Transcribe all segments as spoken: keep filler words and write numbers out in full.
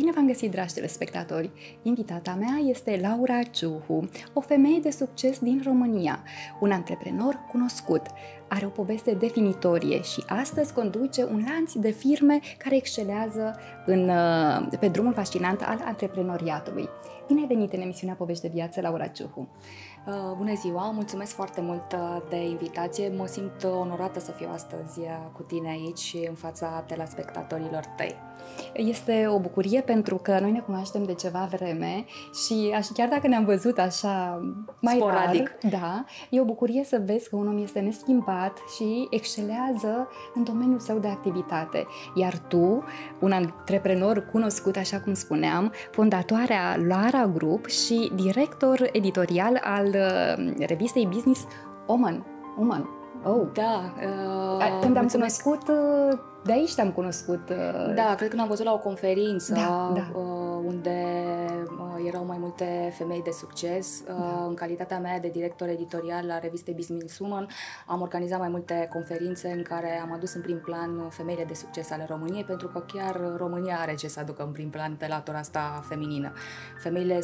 Bine v-am găsit, dragi telespectatori! Invitata mea este Laura Ciuhu, o femeie de succes din România, un antreprenor cunoscut. Are o poveste definitorie și astăzi conduce un lanț de firme care excelează în, pe drumul fascinant al antreprenoriatului. Bine ai venit în emisiunea Povești de Viață, Laura Ciuhu! Bună ziua! Mulțumesc foarte mult de invitație! Mă simt onorată să fiu astăzi cu tine aici și în fața telespectatorilor tăi. Este o bucurie pentru că noi ne cunoaștem de ceva vreme și chiar dacă ne-am văzut așa mai sporadic, rar, da, e o bucurie să vezi că un om este neschimbat și excelează în domeniul său de activitate. Iar tu, un antreprenor cunoscut, așa cum spuneam, fondatoarea Loara Group și director editorial al revistei Business Woman. Woman. Oh. Da. Uh, Când am cunoscut... Uh, De aici te-am cunoscut. Da, cred că ne-am văzut la o conferință, da, da, unde erau mai multe femei de succes. Da. În calitatea mea de director editorial la revistei Business Woman, am organizat mai multe conferințe în care am adus în prim plan femeile de succes ale României, pentru că chiar România are ce să aducă în prim plan pe latura asta feminină. Femeile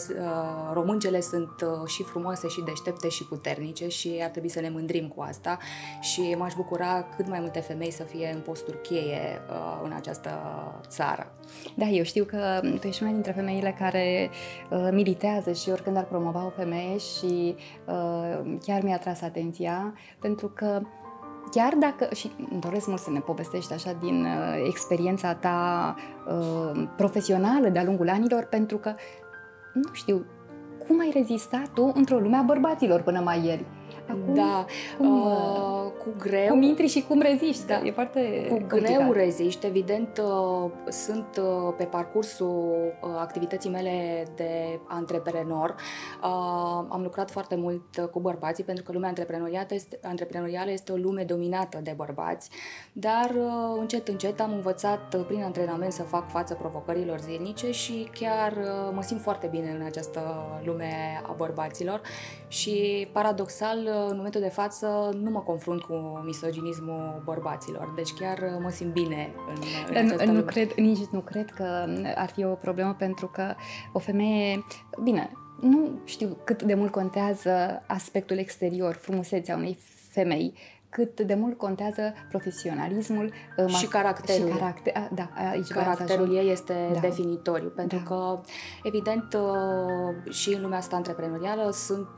româncele sunt și frumoase, și deștepte, și puternice și ar trebui să ne mândrim cu asta și m-aș bucura cât mai multe femei să fie în posturi cheie în această țară. Da, eu știu că tu ești una dintre femeile care uh, militează și oricând ar promova o femeie și uh, chiar mi-a tras atenția, pentru că chiar dacă, și îmi doresc mult să ne povestești așa din uh, experiența ta uh, profesională de-a lungul anilor, pentru că nu știu, cum ai rezistat tu într-o lume a bărbaților până mai ieri? Acum, da, cum, uh, cu greu. Cum intri și cum reziști, da. E foarte Cu complicat. greu reziști, evident, uh, sunt uh, pe parcursul uh, activității mele de antreprenor. Uh, am lucrat foarte mult cu bărbații, pentru că lumea este, antreprenorială este o lume dominată de bărbați, dar uh, încet, încet am învățat uh, prin antrenament să fac față provocărilor zilnice și chiar uh, mă simt foarte bine în această lume a bărbaților și, paradoxal, în momentul de față nu mă confrunt cu misoginismul bărbaților, deci chiar mă simt bine în, în această lume. Nu cred, nici nu cred că ar fi o problemă, pentru că o femeie, bine, nu știu cât de mult contează aspectul exterior, frumusețea unei femei, cât de mult contează profesionalismul și caracterul. Și caracter, da, aici caracterul ei este da. definitoriu, pentru da. că, evident, și în lumea asta antreprenorială sunt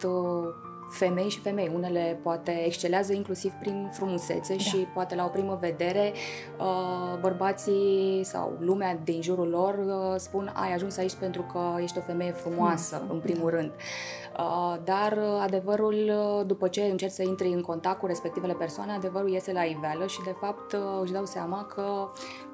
femei și femei. Unele poate excelează inclusiv prin frumusețe da. și poate la o primă vedere bărbații sau lumea din jurul lor spun: ai ajuns aici pentru că ești o femeie frumoasă, frumoasă. în primul da. rând. Dar adevărul, după ce încerci să intri în contact cu respectivele persoane, adevărul iese la iveală și de fapt își dau seama că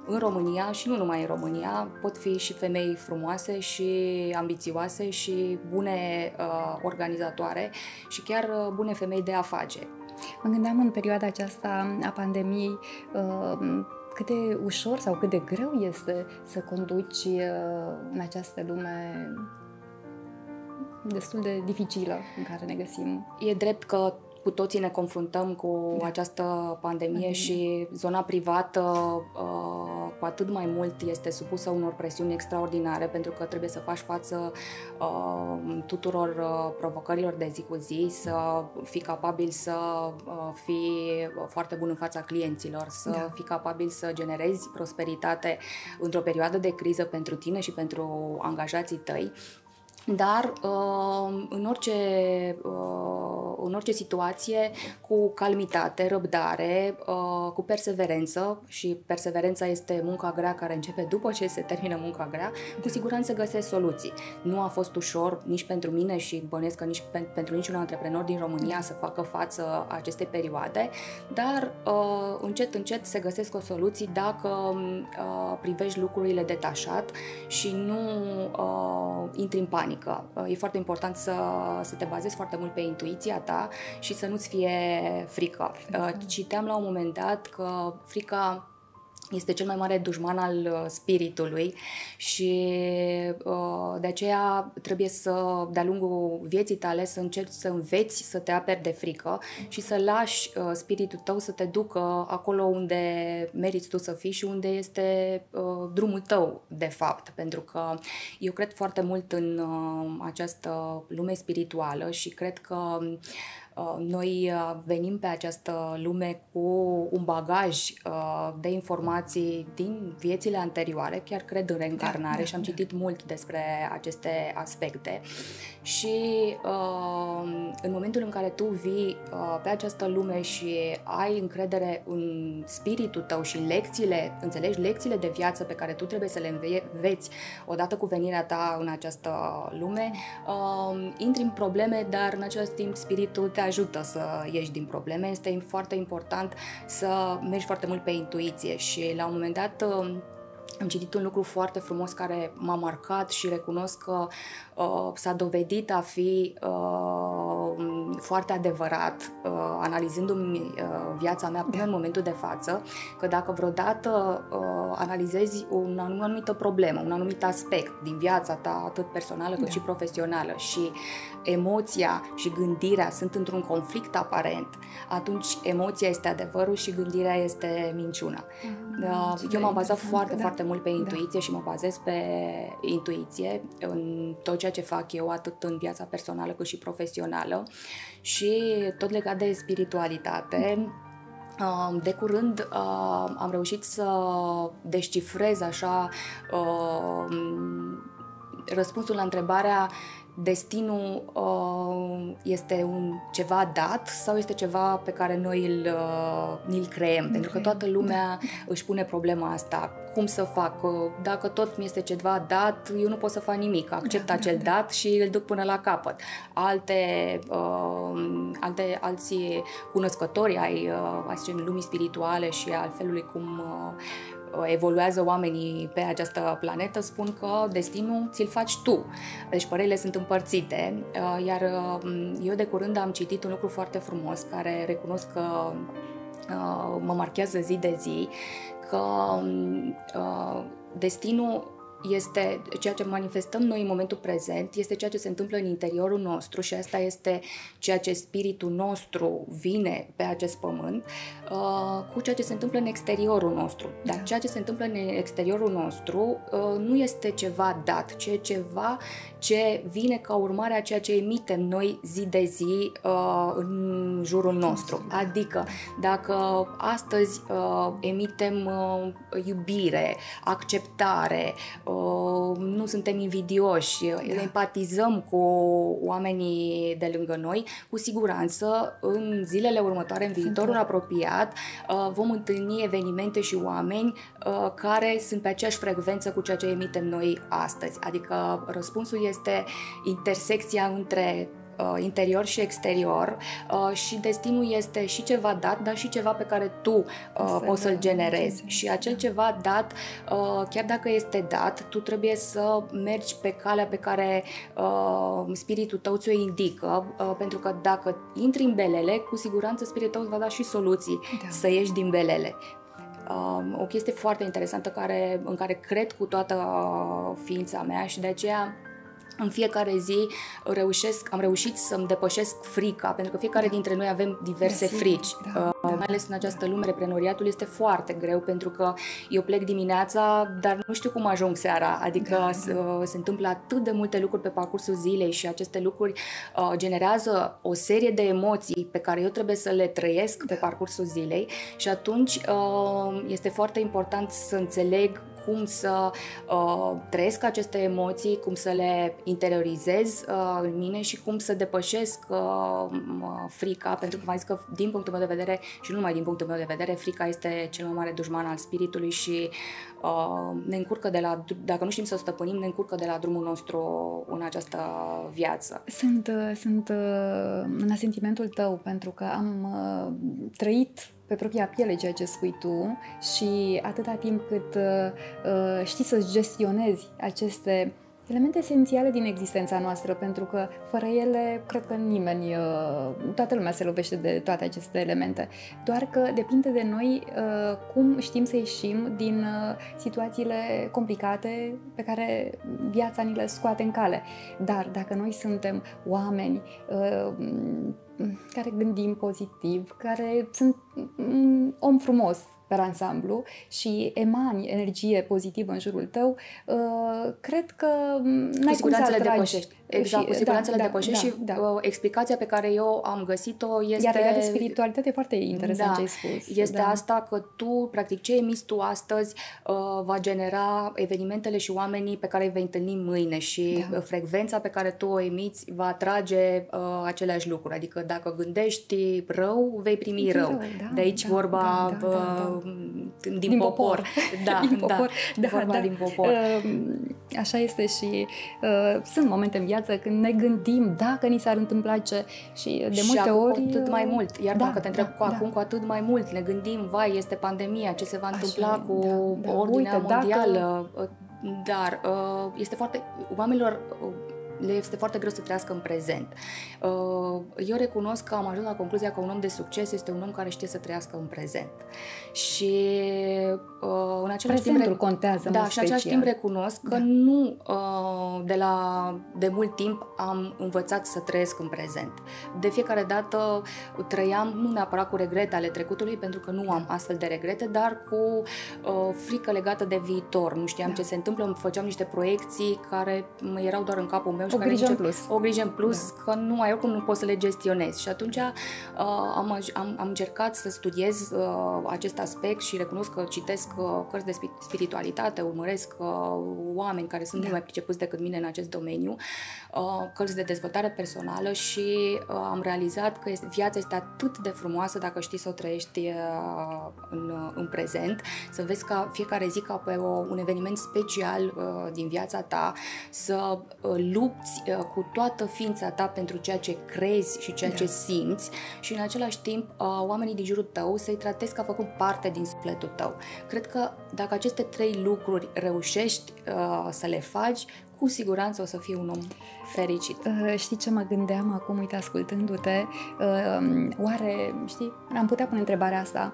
în România, și nu numai în România, pot fi și femei frumoase și ambițioase și bune uh, organizatoare și chiar uh, bune femei de afaceri. Mă gândeam în perioada aceasta a pandemiei uh, cât de ușor sau cât de greu este să conduci uh, în această lume destul de dificilă în care ne găsim. E drept că cu toții ne confruntăm cu da. această pandemie mm-hmm. și zona privată uh, cu atât mai mult este supusă unor presiuni extraordinare, pentru că trebuie să faci față uh, tuturor uh, provocărilor de zi cu zi, să fii capabil să uh, fii foarte bun în fața clienților, să da. fii capabil să generezi prosperitate într-o perioadă de criză pentru tine și pentru angajații tăi. Dar în orice, în orice situație, cu calmitate, răbdare, cu perseverență, și perseverența este munca grea care începe după ce se termină munca grea, cu siguranță găsesc soluții. Nu a fost ușor nici pentru mine și bănesc că nici pentru niciun antreprenor din România să facă față acestei perioade, dar încet, încet se găsesc o soluție dacă privești lucrurile detașat și nu intri în panică. E foarte important să, să te bazezi foarte mult pe intuiția ta și să nu-ți fie frică. Citeam la un moment dat că frica este cel mai mare dușman al spiritului și uh, De aceea trebuie să, de-a lungul vieții tale, să încerci să înveți să te aperi de frică și să lași spiritul tău să te ducă acolo unde meriți tu să fii și unde este drumul tău, de fapt. Pentru că eu cred foarte mult în această lume spirituală și cred că noi venim pe această lume cu un bagaj de informații din viețile anterioare, chiar cred în reîncarnare, da, da, și am citit mult despre aceste aspecte și în momentul în care tu vii pe această lume și ai încredere în spiritul tău și lecțiile, înțelegi lecțiile de viață pe care tu trebuie să le înveți odată cu venirea ta în această lume, intri în probleme, dar în același timp spiritul te ajută să ieși din probleme. Este foarte important să mergi foarte mult pe intuiție și la un moment dat am citit un lucru foarte frumos care m-a marcat și recunosc că uh, s-a dovedit a fi uh, foarte adevărat, uh, analizându-mi uh, viața mea până în momentul de față, că dacă vreodată uh, analizezi un anum- anumită problemă, un anumit aspect din viața ta, atât personală cât da. și profesională, și emoția și gândirea sunt într-un conflict aparent, atunci emoția este adevărul și gândirea este minciuna. Uh, eu m-am bazat foarte, da. foarte mult pe intuiție da. și mă bazez pe intuiție în tot ceea ce fac eu, atât în viața personală cât și profesională, și tot legat de spiritualitate. De curând am reușit să descifrez așa răspunsul la întrebarea: destinul uh, este un ceva dat sau este ceva pe care noi îl, uh, ni-l creăm? Okay. Pentru că toată lumea da. își pune problema asta. Cum să fac? Dacă tot mi este ceva dat, eu nu pot să fac nimic. Accept da, acel da, dat și îl duc până la capăt. Alte, uh, alte alții cunoscători ai uh, lumii spirituale și al felului cum uh, evoluează oamenii pe această planetă spun că destinul ți-l faci tu. Deci părerile sunt împărțite, iar eu de curând am citit un lucru foarte frumos care recunosc că mă marchează zi de zi, că destinul este ceea ce manifestăm noi în momentul prezent, este ceea ce se întâmplă în interiorul nostru și asta este ceea ce spiritul nostru vine pe acest pământ, uh, cu ceea ce se întâmplă în exteriorul nostru. Dar ceea ce se întâmplă în exteriorul nostru uh, nu este ceva dat, ci e ceva ce vine ca urmare a ceea ce emitem noi zi de zi uh, în jurul nostru. Adică, dacă astăzi uh, emitem uh, iubire, acceptare, uh, nu suntem invidioși, da. empatizăm cu oamenii de lângă noi, cu siguranță în zilele următoare, în viitorul apropiat, vom întâlni evenimente și oameni care sunt pe aceeași frecvență cu ceea ce emitem noi astăzi. Adică răspunsul este intersecția între interior și exterior și destinul este și ceva dat, dar și ceva pe care tu uh, poți să-l generezi. Și acel ceva dat, uh, chiar dacă este dat, tu trebuie să mergi pe calea pe care uh, spiritul tău ți-o indică, uh, pentru că dacă intri în belele, cu siguranță spiritul tău va da și soluții da. să ieși din belele. Uh, o chestie foarte interesantă care, în care cred cu toată uh, ființa mea și de aceea în fiecare zi reușesc, am reușit să-mi depășesc frica, pentru că fiecare da. dintre noi avem diverse da, frici. Da, uh, da, mai ales în această lume, reprenoriatul este foarte greu, pentru că eu plec dimineața, dar nu știu cum ajung seara. Adică da, se, da. se întâmplă atât de multe lucruri pe parcursul zilei și aceste lucruri uh, generează o serie de emoții pe care eu trebuie să le trăiesc da. pe parcursul zilei și atunci uh, este foarte important să înțeleg cum să uh, trăiesc aceste emoții, cum să le interiorizez uh, în mine și cum să depășesc uh, frica, pentru că v-am zis că din punctul meu de vedere și nu numai din punctul meu de vedere, frica este cel mai mare dușman al spiritului și uh, ne încurcă de la, dacă nu știm să o stăpânim, ne încurcă de la drumul nostru în această viață. Sunt, sunt în asentimentul tău, pentru că am uh, trăit pe propria piele ceea ce spui tu și atâta timp cât uh, știi să gestionezi aceste Elemente esențiale din existența noastră, pentru că fără ele, cred că nimeni, toată lumea se lovește de toate aceste elemente. Doar că depinde de noi cum știm să ieșim din situațiile complicate pe care viața ni le scoate în cale. Dar dacă noi suntem oameni care gândim pozitiv, care sunt om frumos, pe ansamblu și emani energie pozitivă în jurul tău, cred că n-ai cum să atragi. Depășești. Exact, cu siguranță le depășești și explicația pe care eu am găsit-o este... Iar legat de spiritualitate, foarte interesant ce ai spus. Este asta că tu, practic, ce emiți tu astăzi va genera evenimentele și oamenii pe care îi vei întâlni mâine și frecvența pe care tu o emiți va atrage aceleași lucruri. Adică dacă gândești rău, vei primi rău. De aici vorba... Din, din popor, popor. Da, din popor. Da, da, da. Din popor. Așa este și uh, sunt momente în viață când ne gândim dacă ni s-ar întâmpla ce și de multe și ori... cu atât mai mult, iar da, dacă te întreb da, cu da. acum, cu atât mai mult ne gândim, vai, este pandemia, ce se va întâmpla așa, cu da, da. ordinea Uite, mondială, dacă... dar uh, este foarte... oamenilor... Uh, le este foarte greu să trăiască în prezent. Eu recunosc că am ajuns la concluzia că un om de succes este un om care știe să trăiască în prezent. Și în același Prezentul timp, contează da, și în același timp recunosc că da. nu de la de mult timp am învățat să trăiesc în prezent. De fiecare dată trăiam nu neapărat cu regrete ale trecutului, pentru că nu am astfel de regrete, dar cu frică legată de viitor. Nu știam da. ce se întâmplă, îmi făceam niște proiecții care erau doar în capul meu. O grijă în plus. O grijă în plus, da. că nu ai oricum nu poți să le gestionezi. Și atunci uh, am, am, am încercat să studiez uh, acest aspect și recunosc că citesc uh, cărți de spiritualitate, urmăresc uh, oameni care sunt da. mult mai pricepuți decât mine în acest domeniu, uh, cărți de dezvoltare personală și uh, am realizat că este, viața este atât de frumoasă dacă știi să o trăiești uh, în, în prezent, să vezi ca fiecare zi ca pe o, un eveniment special uh, din viața ta, să uh, lupți cu toată ființa ta pentru ceea ce crezi și ceea da. ce simți și în același timp oamenii din jurul tău să-i tratezi ca făcând parte din sufletul tău. Cred că dacă aceste trei lucruri reușești să le faci, cu siguranță o să fii un om fericit. Știi ce mă gândeam acum, uite, ascultându-te? Oare, știi, am putea pune întrebarea asta.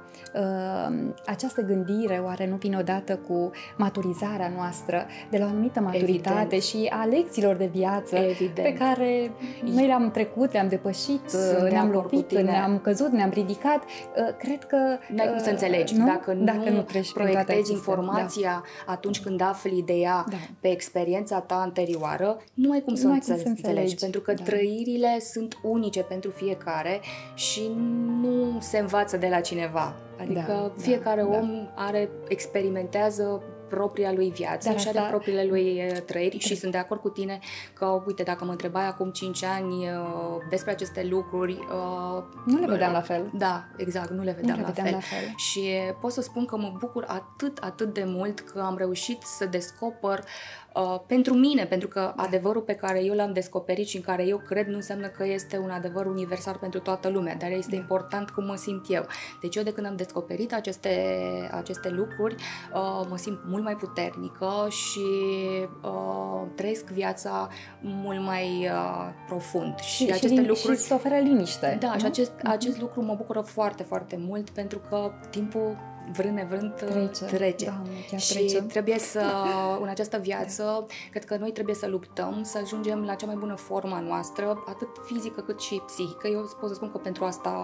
Această gândire, oare nu vine odată cu maturizarea noastră, de la o anumită maturitate Evident. și a lecțiilor de viață Evident. pe care noi le-am trecut, le-am depășit, ne-am lovit, ne-am căzut, ne-am ridicat. Cred că... N-ai cum să înțelegi. Nu? Dacă, dacă nu, nu proiectezi informația da. atunci când afli de ea da. pe experiența ta anterioară, nu ai cum să, nu înțelegi, ai cum să înțelegi, pentru că da. trăirile sunt unice pentru fiecare și nu se învață de la cineva. Adică da, fiecare da, om da. are, experimentează propria lui viață Dar și are asta... propriile lui trăiri și sunt de acord cu tine că, uite, dacă mă întrebai acum cinci ani uh, despre aceste lucruri... Uh, nu le vedeam uh, la fel. Da, exact, nu le vedeam, nu le vedeam la, fel. la fel. Și pot să spun că mă bucur atât, atât de mult că am reușit să descoper uh, pentru mine, pentru că da. adevărul pe care eu l-am descoperit și în care eu cred nu înseamnă că este un adevăr universal pentru toată lumea, dar este da. important cum mă simt eu. Deci eu de când am descoperit aceste, aceste lucruri, uh, mă simt mult mai puternică și uh, trăiesc viața mult mai uh, profund. Și, și aceste lucruri îți oferă liniște. Da, nu? și acest, acest lucru mă bucură foarte, foarte mult pentru că timpul vrând nevrând trece. trece. Doamne, și trece. trebuie să, în această viață, cred că noi trebuie să luptăm, să ajungem la cea mai bună forma noastră, atât fizică cât și psihică. Eu pot să spun că pentru asta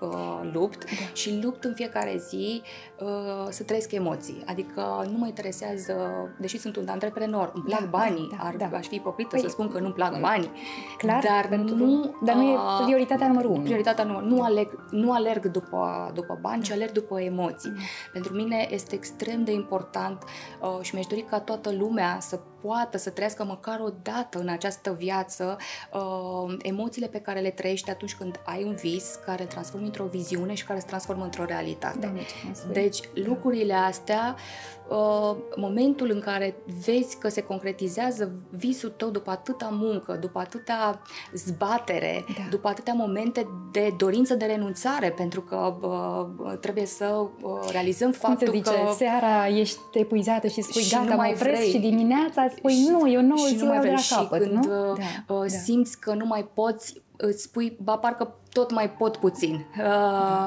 uh, lupt da. și lupt în fiecare zi uh, să trăiesc emoții. Adică nu mă interesează, deși sunt un antreprenor, îmi plac da, banii, da, ar, da. aș fi ipocrită păi, să spun că nu-mi plac banii, clar, dar, pentru, nu, dar nu e prioritatea numărul unu. Prioritatea numărul unu. Nu alerg, nu alerg după, după bani, ci alerg după emoții. Pentru mine este extrem de important uh, și mi-aș dori ca toată lumea să poată să trăiască măcar o dată în această viață uh, emoțiile pe care le trăiești atunci când ai un vis care îl transformă într-o viziune și care se transformă într-o realitate. Da, deci lucrurile astea, uh, momentul în care vezi că se concretizează visul tău după atâta muncă, după atâta zbatere, da. după atâtea momente de dorință de renunțare, pentru că uh, trebuie să uh, realizăm faptul că... Cum se zice, seara ești epuizată și spui, gata, mă opresc și dimineața spui și, nu, eu nu îl ziua de la capăt, când, nu? Da, uh, da. Simți că nu mai poți, îți spui, ba parcă tot mai pot puțin. Uh,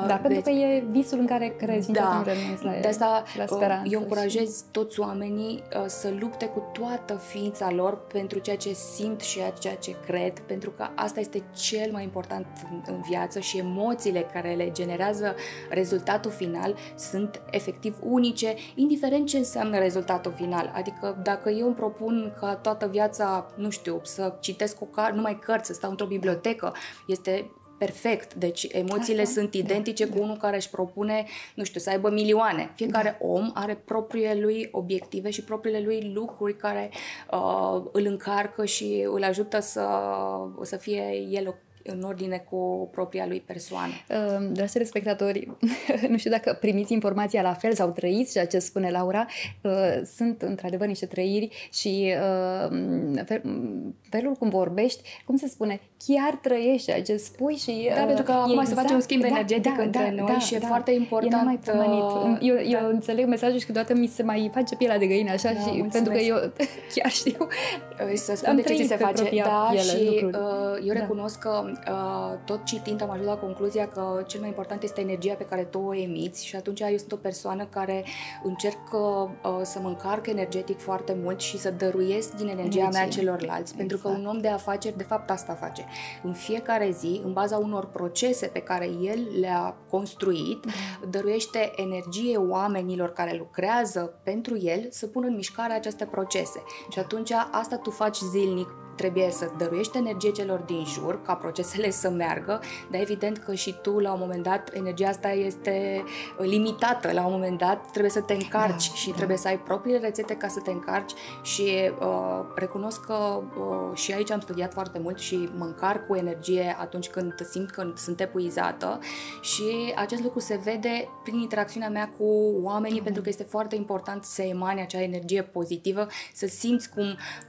da, pentru deci, că e visul în care crezi, da, la, de asta la speranță. Eu încurajez și... toți oamenii uh, să lupte cu toată ființa lor pentru ceea ce simt și ceea ce cred, pentru că asta este cel mai important în, în viață și emoțiile care le generează rezultatul final sunt efectiv unice, indiferent ce înseamnă rezultatul final. Adică dacă eu îmi propun ca toată viața, nu știu, să citesc o car numai cărți, să stau într-o bibliotecă, este... perfect. Deci emoțiile Asta, sunt identice, da, cu unul care își propune, nu știu, să aibă milioane. Fiecare da. om are propriile lui obiective și propriile lui lucruri care uh, îl încarcă și îl ajută să, să fie el în ordine cu propria lui persoană. Uh, Dragi spectatori, nu știu dacă primiți informația la fel sau trăiți ceea ce spune Laura. Uh, sunt într-adevăr niște trăiri și uh, fel, felul cum vorbești, cum se spune, chiar trăiești ceea ce spui și... Da, uh, pentru că acum exact, se face un schimb da, energetic da, între da, noi da, și da, e da, foarte important. E uh, eu eu da. înțeleg mesajul și câteodată mi se mai face pielea de găină așa da, și mulțumesc. pentru că eu chiar știu... Să spun de ce ți se face. Da, piele, și uh, eu recunosc da. că Uh, tot citind am ajuns la concluzia că cel mai important este energia pe care tu o emiți și atunci eu sunt o persoană care încerc uh, să mă încarc energetic foarte mult și să dăruiesc din energia Energie. mea celorlalți, exact. pentru că un om de afaceri de fapt asta face. În fiecare zi, în baza unor procese pe care el le-a construit, mm. dăruiește energie oamenilor care lucrează pentru el să pună în mișcare aceste procese. Și atunci asta tu faci zilnic. Trebuie să dăruiești energie celor din jur ca procesele să meargă, dar evident că și tu la un moment dat energia asta este limitată, la un moment dat trebuie să te încarci da, și da. trebuie să ai propriile rețete ca să te încarci și uh, recunosc că uh, și aici am studiat foarte mult și mă încarc cu energie atunci când simt că sunt epuizată și acest lucru se vede prin interacțiunea mea cu oamenii mm. pentru că este foarte important să emani acea energie pozitivă, să simți cum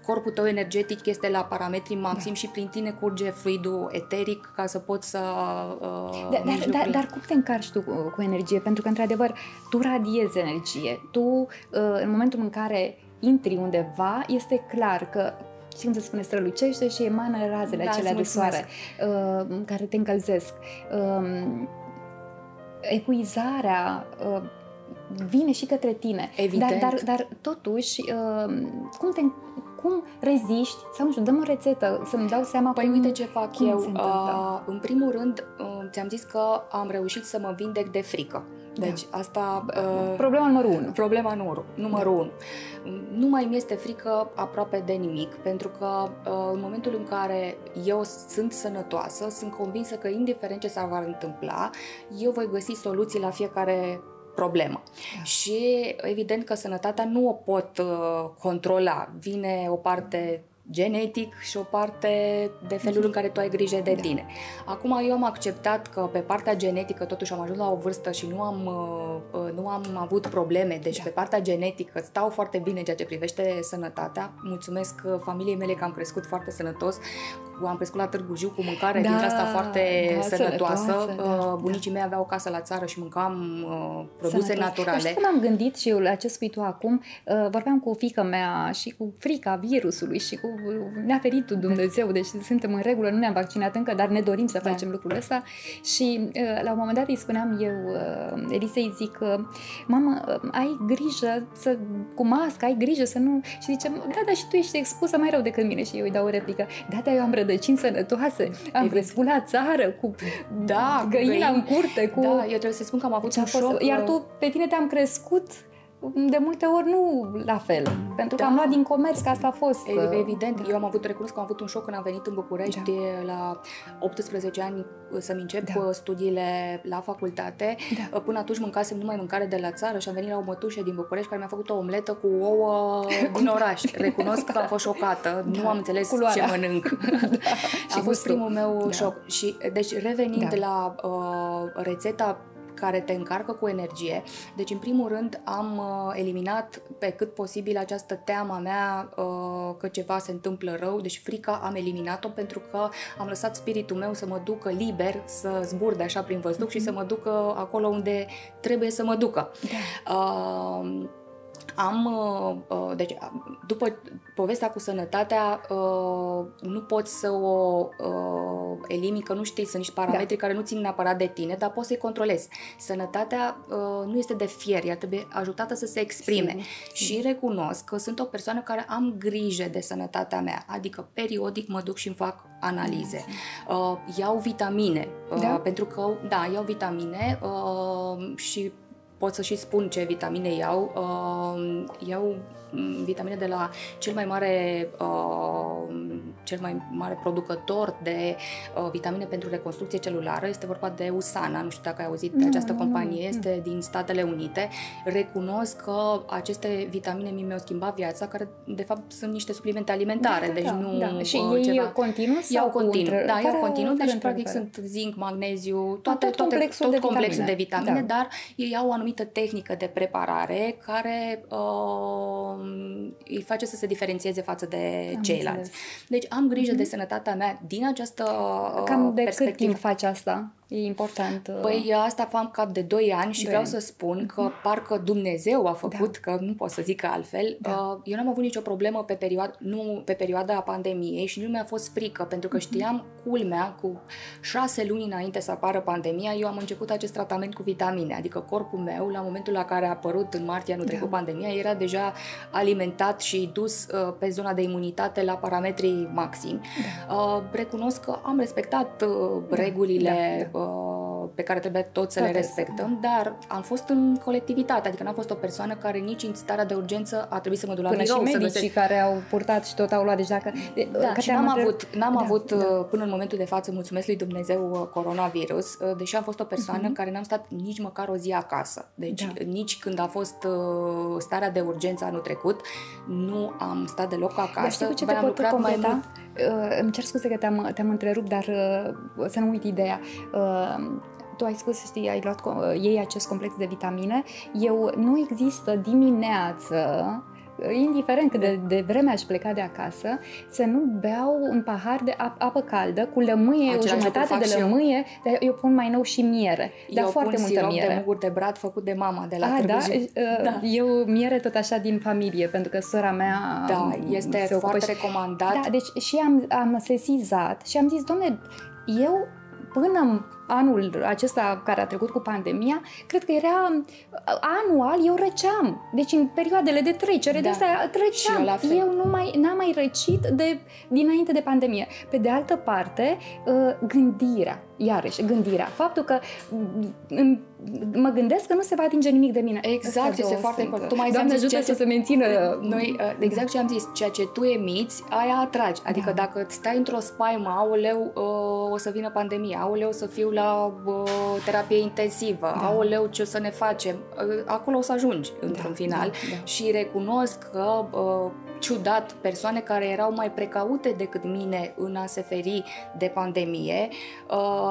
corpul tău energetic este la parametri maxim da. și prin tine curge fluidul eteric ca să poți să... Uh, da, dar, dar, dar cum te încarci tu cu, cu energie? Pentru că, într-adevăr, tu radiezi energie. Tu, uh, în momentul în care intri undeva, este clar că, știi cum se spune, strălucește și emană razele da, acelea de soare uh, care te încălzesc. Uh, epuizarea... Uh, vine și către tine. Evident. Dar, dar, dar totuși, uh, cum te... cum reziști? Sau nu știu, dăm o rețetă să-mi dau seama. Păi cum, uite ce fac eu. Uh, în primul rând, uh, ți-am zis că am reușit să mă vindec de frică. Deci da. asta... Uh, problema numărul unu. Problema numărul, numărul da. unu. Nu mai mi-este frică aproape de nimic, pentru că uh, în momentul în care eu sunt sănătoasă, sunt convinsă că indiferent ce s-ar va întâmpla, eu voi găsi soluții la fiecare problemă. Da. Și evident că sănătatea nu o pot uh, controla. Vine o parte genetic și o parte de felul în care tu ai grijă de da. tine. Acum eu am acceptat că pe partea genetică totuși am ajuns la o vârstă și nu am, nu am avut probleme, deci da. pe partea genetică stau foarte bine în ceea ce privește sănătatea. Mulțumesc familiei mele că am crescut foarte sănătos, am crescut la Târgu Jiu cu mâncare da, dintre asta foarte da, sănătoasă. sănătoasă da, Bunicii da. mei aveau o casă la țară și mâncam uh, produse sănătos. naturale. Dar știi cum am gândit și eu la ce spui tu acum? Uh, vorbeam cu fiica mea și cu frica virusului și cu ne-a ferit Dumnezeu, deci suntem în regulă, nu ne-am vaccinat încă, dar ne dorim să facem da. lucrul ăsta și la un moment dat îi spuneam eu, Elisei, zic, mamă, ai grijă să, cu masca, ai grijă să nu... Și zice, da, dar și tu ești expusă mai rău decât mine și eu îi dau o replică, da, dar eu am rădăcini sănătoase, am crescut la țară cu da, găina în curte, cu... Da, eu trebuie să spun că am avut un șoc. Iar tu, pe tine te-am crescut... de multe ori nu la fel, pentru că da. am luat din comerț, că asta a fost. Evident, da. eu am avut, recunosc că am avut un șoc când am venit în București da. la optsprezece ani să-mi încep da. studiile la facultate. Da. Până atunci mâncasem numai mâncare de la țară și am venit la o mătușă din București care mi-a făcut o omletă cu ouă din oraș. Recunosc că am fost șocată, da. nu am înțeles Culoarea. ce mănânc. Da. A fost primul meu da. șoc. Și, deci revenind da. la uh, rețeta care te încarcă cu energie. Deci, în primul rând, am uh, eliminat pe cât posibil această teama mea uh, că ceva se întâmplă rău. Deci, frica am eliminat-o pentru că am lăsat spiritul meu să mă ducă liber, să zburde așa prin văzduc mm-hmm. și să mă ducă acolo unde trebuie să mă ducă. Da. Uh, Am, deci, după povestea cu sănătatea, nu poți să o elimini, că nu știi, sunt niște parametri da. care nu țin neapărat de tine, dar poți să-i controlezi. Sănătatea nu este de fier, ea trebuie ajutată să se exprime. Sim. Și recunosc că sunt o persoană care am grijă de sănătatea mea, adică periodic mă duc și îmi fac analize. Sim. Iau vitamine, da? pentru că, da, iau vitamine și pot să și spun ce vitamine iau. Iau vitamine de la cel mai mare, cel mai mare producător de vitamine pentru reconstrucție celulară. Este vorba de USANA, nu știu dacă ai auzit de această nu, companie, nu, este nu. din Statele Unite. Recunosc că aceste vitamine mi-au schimbat viața, care de fapt sunt niște suplimente alimentare. Da, deci da, nu da. Și ei ceva... continuu? Iau continuu, între... da, iau continuu, deci practic sunt zinc, magneziu, toate, tot, toate, complexul, tot de complexul de vitamine, de vitamine da. dar ei au anumite tehnică de preparare care uh, îi face să se diferențieze față de am ceilalți. Înțeles. Deci am grijă mm-hmm. de sănătatea mea din această uh, Cam de perspectivă. cât timp faci asta? E important. Păi asta fac cap de doi ani și vreau ani. să spun că parcă Dumnezeu a făcut, da. că nu pot să zic altfel, da. eu n-am avut nicio problemă pe perioada, nu, pe perioada pandemiei și nu mi-a fost frică, pentru că știam, culmea, cu șase luni înainte să apară pandemia, eu am început acest tratament cu vitamine, adică corpul meu, la momentul la care a apărut în martie anul trecut da. pandemia, era deja alimentat și dus uh, pe zona de imunitate la parametrii maximi. Da. Uh, recunosc că am respectat uh, regulile da. Da. pe care trebuie tot să Toate le respectăm, să. dar am fost în colectivitate, adică n-am fost o persoană care nici în starea de urgență a trebuit să mă duc la până birou. Până și medicii să care au purtat și tot au luat, deci dacă... Da, că și n-am avut, n-am da, avut da. până în momentul de față, mulțumesc lui Dumnezeu, coronavirus, deși am fost o persoană uh-huh. care n-am stat nici măcar o zi acasă. Deci da. nici când a fost starea de urgență anul trecut, nu am stat deloc acasă. Dar știi cu ce te pot lucrat mai mult? Îmi cer scuze că te-am, te-am întrerupt, dar să nu uit ideea. Tu ai spus, știi, ai luat ei acest complex de vitamine. Eu nu există dimineață, indiferent cât de, de vreme aș pleca de acasă, să nu beau un pahar de ap apă caldă cu lămâie, același o jumătate de lămâie, eu. dar eu pun mai nou și miere, eu dar foarte multă miere. Eu pun de mugur de brad făcut de mama de la A, Târgu Jiu. Da? Da. Eu miere tot așa din familie, pentru că sora mea da, este se foarte și... recomandat. Da, deci și am, am sesizat și am zis, dom'le, eu până anul acesta care a trecut cu pandemia, cred că era anual, eu răceam. Deci în perioadele de trecere, da. de astea treceam. Eu, eu nu mai, n-am mai răcit de, dinainte de pandemie. Pe de altă parte, gândirea, iarăși, gândirea. Faptul că în, mă gândesc că nu se va atinge nimic de mine. Exact, este foarte important. Tu mai Doamne ajută să se mențină. Noi, exact ce am zis, ceea ce tu emiți, aia atragi. Adică da. dacă stai într-o spaimă, aoleu, o să vină pandemia, aoleu, o să fiu la uh, terapie intensivă, da. aoleu, ce o să ne facem? Acolo o să ajungi, într-un da, final. Da, da. Și recunosc că uh, ciudat, persoane care erau mai precaute decât mine în a se feri de pandemie, uh,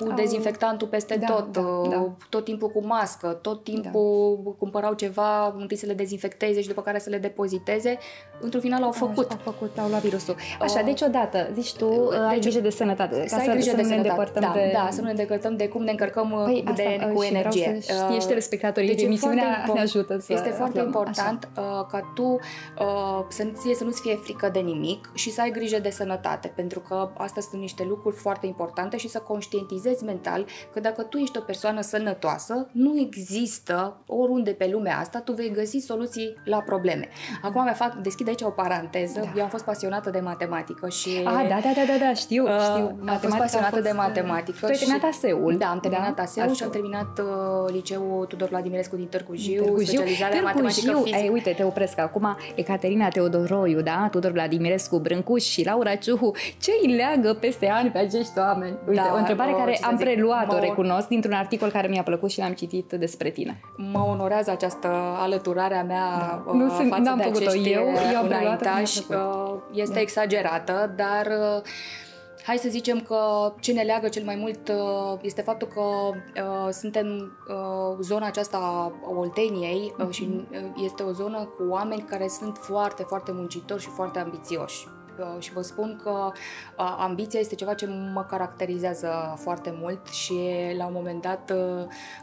cu Au... dezinfectantul peste da, tot, da, uh, da. tot timpul cu mască, tot timpul da. cumpărau ceva, întâi să le dezinfecteze și după care să le depoziteze, într-un final au făcut. Au făcut, au luat virusul. Așa, uh, deci odată, zici tu, deci, ai grijă de sănătate, ca să, să de nu ne îndepărtăm da, de... Da, să nu ne îndepărtăm de cum ne încărcăm păi, de, asta, cu energie. Uh, ești respectatorii deci de emisiunea, ne ajută să Este foarte aflăm, important uh, ca tu uh, să, ție, să nu-ți fie frică de nimic și să ai grijă de sănătate, pentru că astea sunt niște lucruri foarte importante și să conștientizezi mental că dacă tu ești o persoană sănătoasă, nu există oriunde pe lumea asta, tu vei găsi soluții la probleme. Acum mi fac, deschid aici o paranteză, da. eu am fost pasionată de matematică și... Ah, da, da, da, da, da știu, uh, știu. Am fost pasionată fost... de matematică. Tu ai terminat ASE-ul. Da, am terminat ASE-ul și am terminat uh, liceul Tudor Vladimirescu din Târgu Jiu, Târgu Jiu. specializarea Târgu matematică Jiu. fizică. Ei, uite, te opresc acum, Ecaterina Teodoroiu, da? Tudor Vladimirescu, Brâncuș și Laura Ciuhu, ce îi leagă peste ani pe acești oameni? Uite, da, o întrebare o, care am preluat-o, recunosc, dintr-un articol care mi-a plăcut și l-am citit despre tine. Mă onorează această alăturare a mea da. uh, nu față sunt, de acești eu, eu înaintași. Uh, este da. exagerată, dar... Uh, hai să zicem că ce ne leagă cel mai mult este faptul că uh, suntem uh, zona aceasta a Olteniei mm-hmm. și este o zonă cu oameni care sunt foarte, foarte muncitori și foarte ambițioși. și vă spun că ambiția este ceva ce mă caracterizează foarte mult și la un moment dat,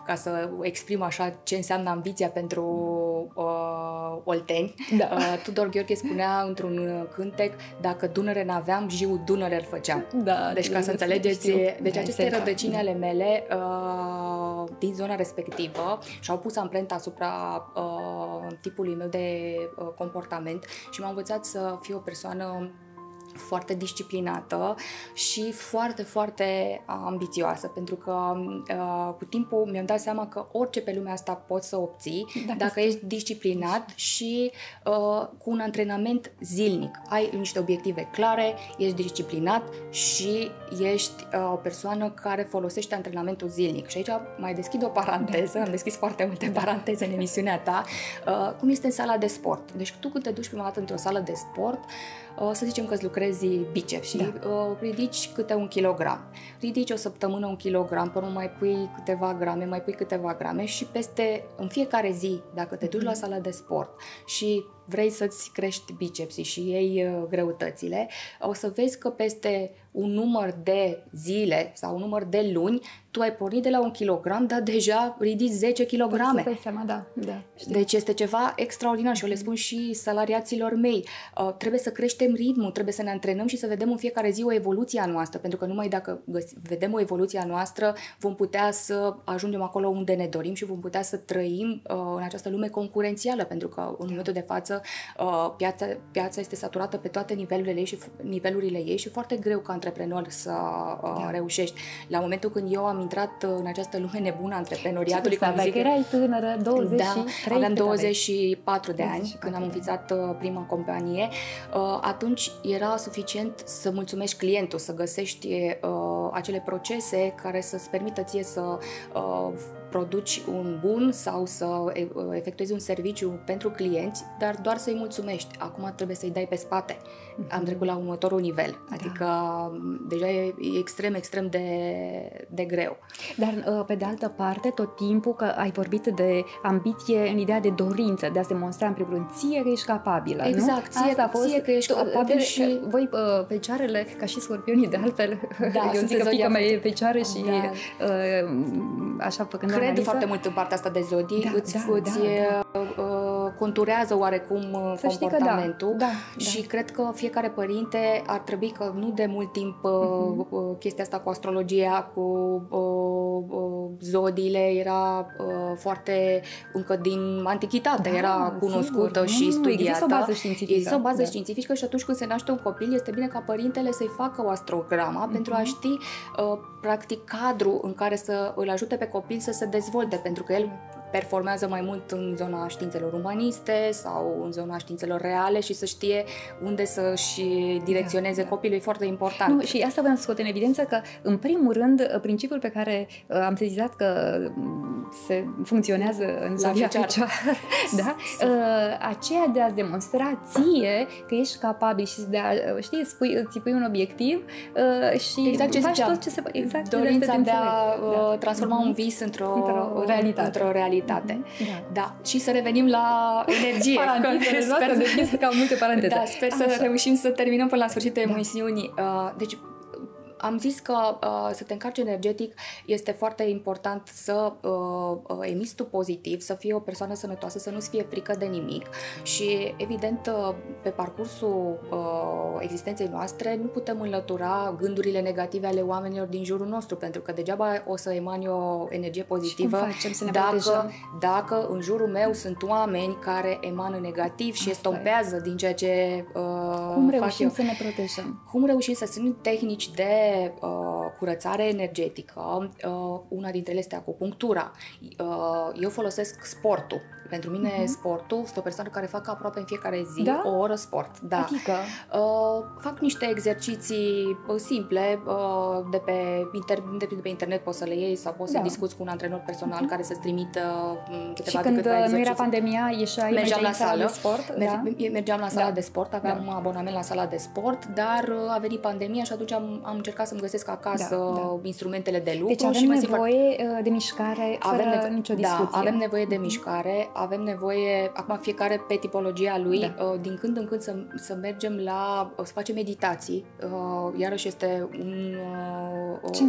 ca să exprim așa ce înseamnă ambiția pentru uh, olteni, da. uh, Tudor Gheorghe spunea într-un cântec: dacă Dunăre n-aveam, Jiu Dunăre îl făceam. Da, deci ca să înțelegeți, deci da, aceste rădăcini ale mele uh, din zona respectivă și-au pus amprenta asupra uh, tipului meu de uh, comportament și m-au învățat să fiu o persoană foarte disciplinată și foarte, foarte ambițioasă, pentru că uh, cu timpul mi-am dat seama că orice pe lumea asta poți să obții dacă, dacă ești disciplinat și uh, cu un antrenament zilnic. Ai niște obiective clare, ești disciplinat și ești uh, o persoană care folosește antrenamentul zilnic. Și aici mai deschid o paranteză, am deschis foarte multe paranteze în emisiunea ta, uh, cum este în sala de sport. Deci tu când te duci prima dată într-o sală de sport, uh, să zicem că îți lucrezi biceps și da. uh, ridici câte un kilogram. Ridici o săptămână un kilogram, până mai pui câteva grame, mai pui câteva grame și peste, în fiecare zi, dacă te duci la sala de sport și vrei să-ți crești bicepsii și iei uh, greutățile, o să vezi că peste un număr de zile sau un număr de luni, tu ai pornit de la un kilogram, dar deja ridici zece kilograme. Da, da, deci este ceva extraordinar și eu le spun și salariaților mei. Uh, trebuie să creștem ritmul, trebuie să ne antrenăm și să vedem în fiecare zi o evoluție a noastră, pentru că numai dacă vedem o evoluție a noastră vom putea să ajungem acolo unde ne dorim și vom putea să trăim uh, în această lume concurențială, pentru că în momentul de față Uh, piața, piața este saturată pe toate nivelurile ei și, nivelurile ei și foarte greu ca antreprenor să uh, da. reușești. La momentul când eu am intrat uh, în această lume nebună a antreprenoriatului, cum zic, erai tânără, douăzeci și trei, aveam douăzeci și patru de ani când am înființat uh, prima companie. Uh, atunci era suficient să mulțumești clientul, să găsești uh, acele procese care să-ți permită ție să uh, produci un bun sau să efectuezi un serviciu pentru clienți, dar doar să-i mulțumești. Acum trebuie să-i dai pe spate. Am trecut la următorul nivel. Adică da. deja e extrem, extrem de, de greu. Dar pe de altă parte, tot timpul că ai vorbit de ambiție în ideea de dorință, de a-ți demonstra în primul rând ție că ești capabilă. Exact, nu? Ție, Asta a fost, ție că ești capabil și... Voi fecioarele, ca și scorpionii de altfel, da, eu zic că pică mai e fecioară și da. așa făcând Cred analiză. Foarte mult în partea asta de zodii, da, îți, da, îți da, da. conturează oarecum să comportamentul da, da, și da. cred că fiecare părinte ar trebui că nu de mult timp mm-hmm. chestia asta cu astrologia, cu zodiile era foarte, încă din antichitate, da, era cunoscută sigur. și nu, studiată. Există o bază științifică. Există o bază da. științifică și atunci când se naște un copil este bine ca părintele să-i facă o astrograma mm-hmm. pentru a ști practic cadrul în care să îl ajute pe copil să se dezvolte, pentru că el performează mai mult în zona științelor umaniste sau în zona științelor reale și să știe unde să-și direcționeze da, da. copilul, e foarte important. Nu, și asta vreau să scot în evidență că, în primul rând, principiul pe care am sezizat că se funcționează în la viața aceea, da? aceea de a demonstra ție că ești capabil și de a, știi, îți pui, îți pui un obiectiv și exact ce faci tot ce se poate. Exact dorința de, de a da. transforma un vis într-o, într-o realitate. Într-o realitate. Da. da. Și să revenim la energie. Sper, că multe paranteze. Da, sper Așa. să reușim să terminăm până la sfârșitul da. emisiunii. Deci am zis că uh, să te încarci energetic este foarte important să uh, emiți tu pozitiv, să fii o persoană sănătoasă, să nu-ți fie frică de nimic și evident uh, pe parcursul uh, existenței noastre nu putem înlătura gândurile negative ale oamenilor din jurul nostru, pentru că degeaba o să emani o energie pozitivă să ne dacă, dacă în jurul meu sunt oameni care emană negativ și estompează din ceea ce uh, Cum reușim fac eu. să ne protejăm? Cum reușim să sunt tehnici de curățare energetică, una dintre ele este acupunctura. Eu folosesc sportul. Pentru mine uh-huh. sportul, sunt o persoană care fac aproape în fiecare zi da? o oră sport. Da. Adică? Fac niște exerciții simple de pe, inter- de pe internet, poți să le iei sau poți da. să discuți cu un antrenor personal uh-huh. care să-ți trimită câteva de câteva exerciții. Și când nu era pandemia, ieșeai, mergeam la sală de sport? Da? Mergeam la sala da. de sport, aveam da. abonament la sala de sport, dar a venit pandemia și atunci am, am încercat să-mi găsesc acasă da, da. instrumentele de lucru. Deci avem și nevoie de mișcare fără avem nevo- nicio discuție. Da, avem nevoie de mișcare, avem nevoie, acum fiecare pe tipologia lui, da. Din când în când să, să mergem la, să facem meditații, iarăși este un,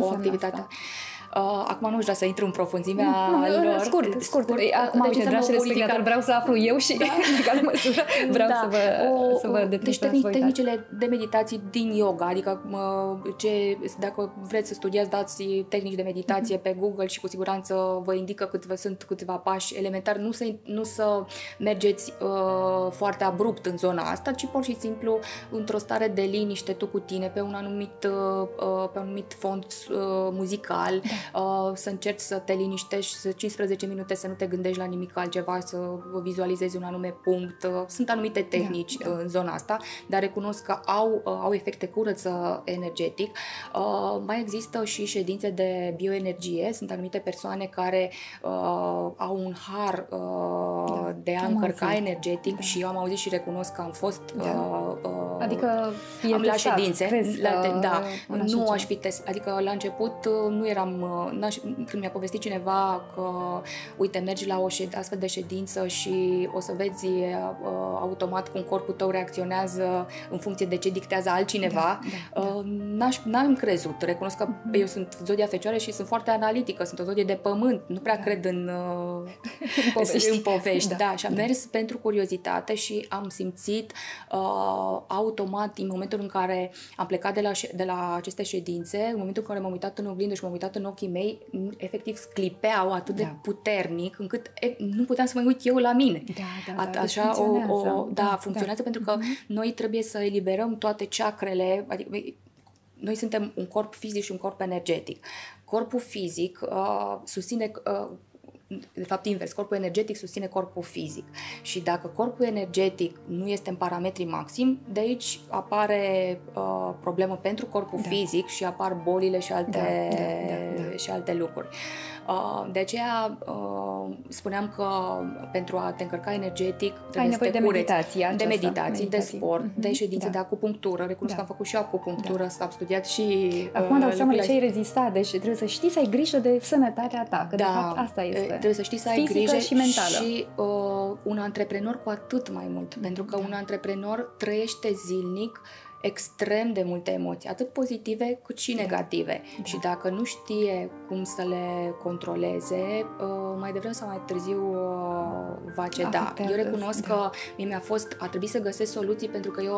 o, o activitate. Asta? Acum nu-și da să intru în profunzimea nu, lor. Scurt, scurt. Acum, deci, uite, dragi respectatori, vreau să aflu eu și da. În măsură, vreau da. Să vă, o, să vă deci tehnic, tehnicile de meditații din yoga, adică ce, dacă vreți să studiați, dați tehnici de meditație mm-hmm. pe Google și cu siguranță vă indică câteva, sunt câteva pași elementari. Nu să, nu să mergeți uh, foarte abrupt în zona asta, ci pur și simplu într-o stare de liniște tu cu tine, pe un anumit, uh, pe un anumit fond uh, muzical, da. Uh, să încerci să te liniștești cincisprezece minute, să nu te gândești la nimic altceva, să vizualizezi un anume punct. Uh, sunt anumite tehnici da, da. În zona asta, dar recunosc că au, uh, au efecte curăță energetic. Uh, mai există și ședințe de bioenergie. Sunt anumite persoane care uh, au un har uh, da. De a am încărca auzit. Energetic da. Și eu am auzit și recunosc că am fost da. uh, uh, adică am la ședințe. Crezi, la, uh, da, uh, nu aș fi testat. Adică la început uh, nu eram când mi-a povestit cineva că, uite, mergi la o astfel de ședință și o să vezi automat cum corpul tău reacționează în funcție de ce dictează altcineva, da, da, da. N-am crezut. Recunosc că eu sunt zodia Fecioare și sunt foarte analitică, sunt o zodie de pământ, nu prea da. Cred în, în povești. În povești. Da. Da. Și am da. Mers pentru curiozitate și am simțit uh, automat, în momentul în care am plecat de la, de la aceste ședințe, în momentul în care m-am uitat în oglindă și m-am uitat în ochii mei, efectiv sclipeau atât da. De puternic încât e, nu puteam să mă uit eu la mine. Da, da, da. Așa deci funcționează. O, o, da, da, funcționează da. Pentru că mm-hmm. noi trebuie să eliberăm toate chakrele, adică noi suntem un corp fizic și un corp energetic. Corpul fizic uh, susține uh, de fapt invers, corpul energetic susține corpul fizic și dacă corpul energetic nu este în parametri maxim, de aici apare uh, problemă pentru corpul da. Fizic și apar bolile și alte, da, da, da. Și alte lucruri. Uh, de aceea uh, spuneam că pentru a te încărca energetic trebuie să te de cureți. Meditație, de meditații, meditații, de sport, uh-huh. de ședințe da. De acupunctură. Recunosc da. Că am făcut și acupunctură, da. Am studiat și... Acum dau seama de ce ai rezistat, deci trebuie să știi să ai grijă de sănătatea ta, că da. De fapt asta este. Trebuie să știi să ai grijă și mentală. Și uh, un antreprenor cu atât mai mult, pentru că da. Un antreprenor trăiește zilnic extrem de multe emoții, atât pozitive cât și negative. Da. Și dacă nu știe cum să le controleze, mai devreme sau mai târziu va ceda. Eu recunosc da. Că mie mi-a fost, a trebuit să găsesc soluții pentru că eu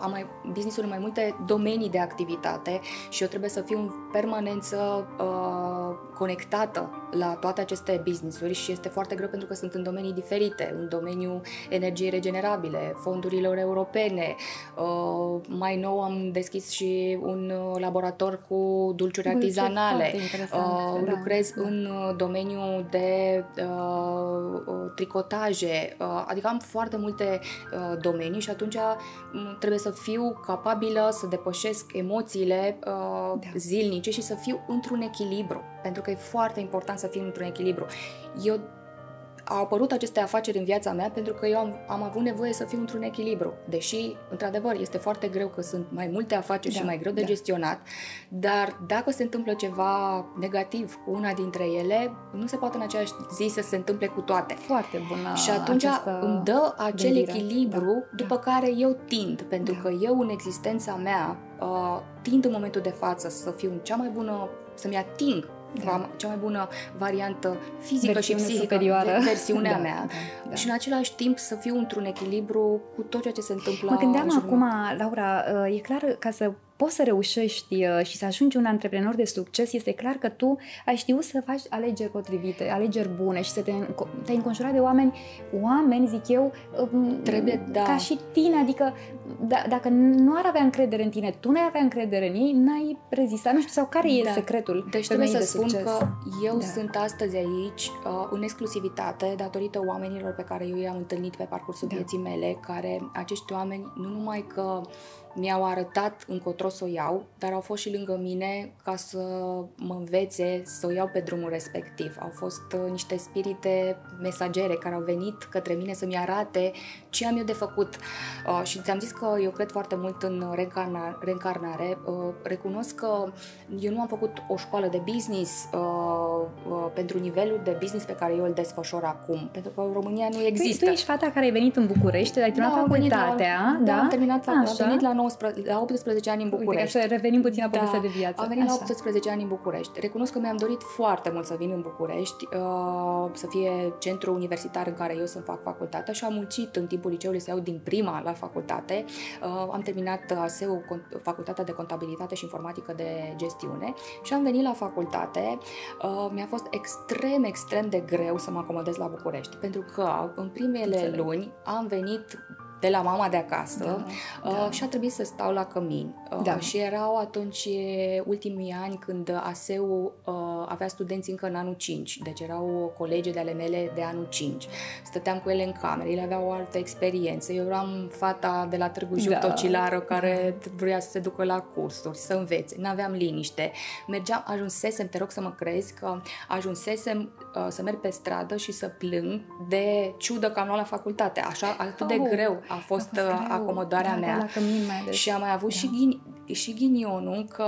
am mai business-uri în mai multe domenii de activitate și eu trebuie să fiu în permanență conectată la toate aceste business-uri și este foarte greu pentru că sunt în domenii diferite, în domeniul energiei regenerabile, fondurilor europene. Mai nou am deschis și un laborator cu dulciuri artizanale. Uh, lucrez da. În domeniul de uh, tricotaje. Uh, adică am foarte multe uh, domenii și atunci trebuie să fiu capabilă să depășesc emoțiile uh, da. Zilnice și să fiu într-un echilibru. Pentru că e foarte important să fiu într-un echilibru. Eu Au apărut aceste afaceri în viața mea pentru că eu am, am avut nevoie să fiu într-un echilibru. Deși, într-adevăr, este foarte greu că sunt mai multe afaceri da, și mai greu de da. Gestionat, dar dacă se întâmplă ceva negativ cu una dintre ele, nu se poate în aceeași zi să se întâmple cu toate. Foarte bună. Și atunci îmi dă acel gândire. Echilibru da, după da. Care eu tind, pentru da. Că eu în existența mea uh, tind în momentul de față să fiu în cea mai bună, să-mi ating Da. Cea mai bună variantă fizică versiune și psihică, superioară. Versiunea da, mea da, da. Și în același timp să fiu într-un echilibru cu tot ceea ce se întâmplă. Mă gândeam acum, Laura, e clar ca să poți să reușești și să ajungi un antreprenor de succes, este clar că tu ai știut să faci alegeri potrivite, alegeri bune și să te, te înconjurat de oameni, oameni, zic eu, trebuie, da. Ca și tine, adică d- dacă nu ar avea încredere în tine, tu n-ai avea încredere în ei, n-ai rezistat, nu știu, sau care e da. Secretul? Deci trebuie să de spun succes. Că eu da. Sunt astăzi aici în exclusivitate datorită oamenilor pe care eu i-am întâlnit pe parcursul da. Vieții mele, care acești oameni nu numai că mi-au arătat încotro să o iau, dar au fost și lângă mine ca să mă învețe să o iau pe drumul respectiv. Au fost niște spirite mesagere care au venit către mine să-mi arate ce am eu de făcut. Uh, și ți-am zis că eu cred foarte mult în reîncarna, reîncarnare. Uh, recunosc că eu nu am făcut o școală de business uh, uh, pentru nivelul de business pe care eu îl desfășor acum, pentru că în România nu există. Păi, tu ești fata care ai venit în București, ai terminat da, facultatea. Da, da, am terminat facultatea. Am venit la nouăsprezece, la optsprezece ani în București. Uite, să revenim puțin la povestea da, de viață. Am venit așa. La optsprezece ani în București. Recunosc că mi-am dorit foarte mult să vin în București, uh, să fie centrul universitar în care eu să fac facultatea și am muncit în timpul liceului să iau din prima la facultate. Uh, am terminat A S E-ul, Facultatea de Contabilitate și Informatică de Gestiune și am venit la facultate. Uh, mi-a fost extrem, extrem de greu să mă acomodez la București, pentru că în primele Înțeleg. luni am venit de la mama de acasă da, uh, da. și a trebuit să stau la cămin. Uh, da. Și erau atunci ultimii ani când A S E-ul uh, avea studenți încă în anul cinci, deci erau colege de ale mele de anul cinci. Stăteam cu ele în camere, ele aveau o altă experiență. Eu eram fata de la Târgu Jiu, da. tocilară, care vrea să se ducă la cursuri, să învețe. N-aveam liniște. Mergeam, ajunsesem, te rog să mă crezi, că ajunsesem uh, să merg pe stradă și să plâng de ciudă că am luat la facultate. Așa, atât de oh. greu. A fost, a fost acomodarea da, mea mai și am mai avut da. și, ghini, și ghinionul că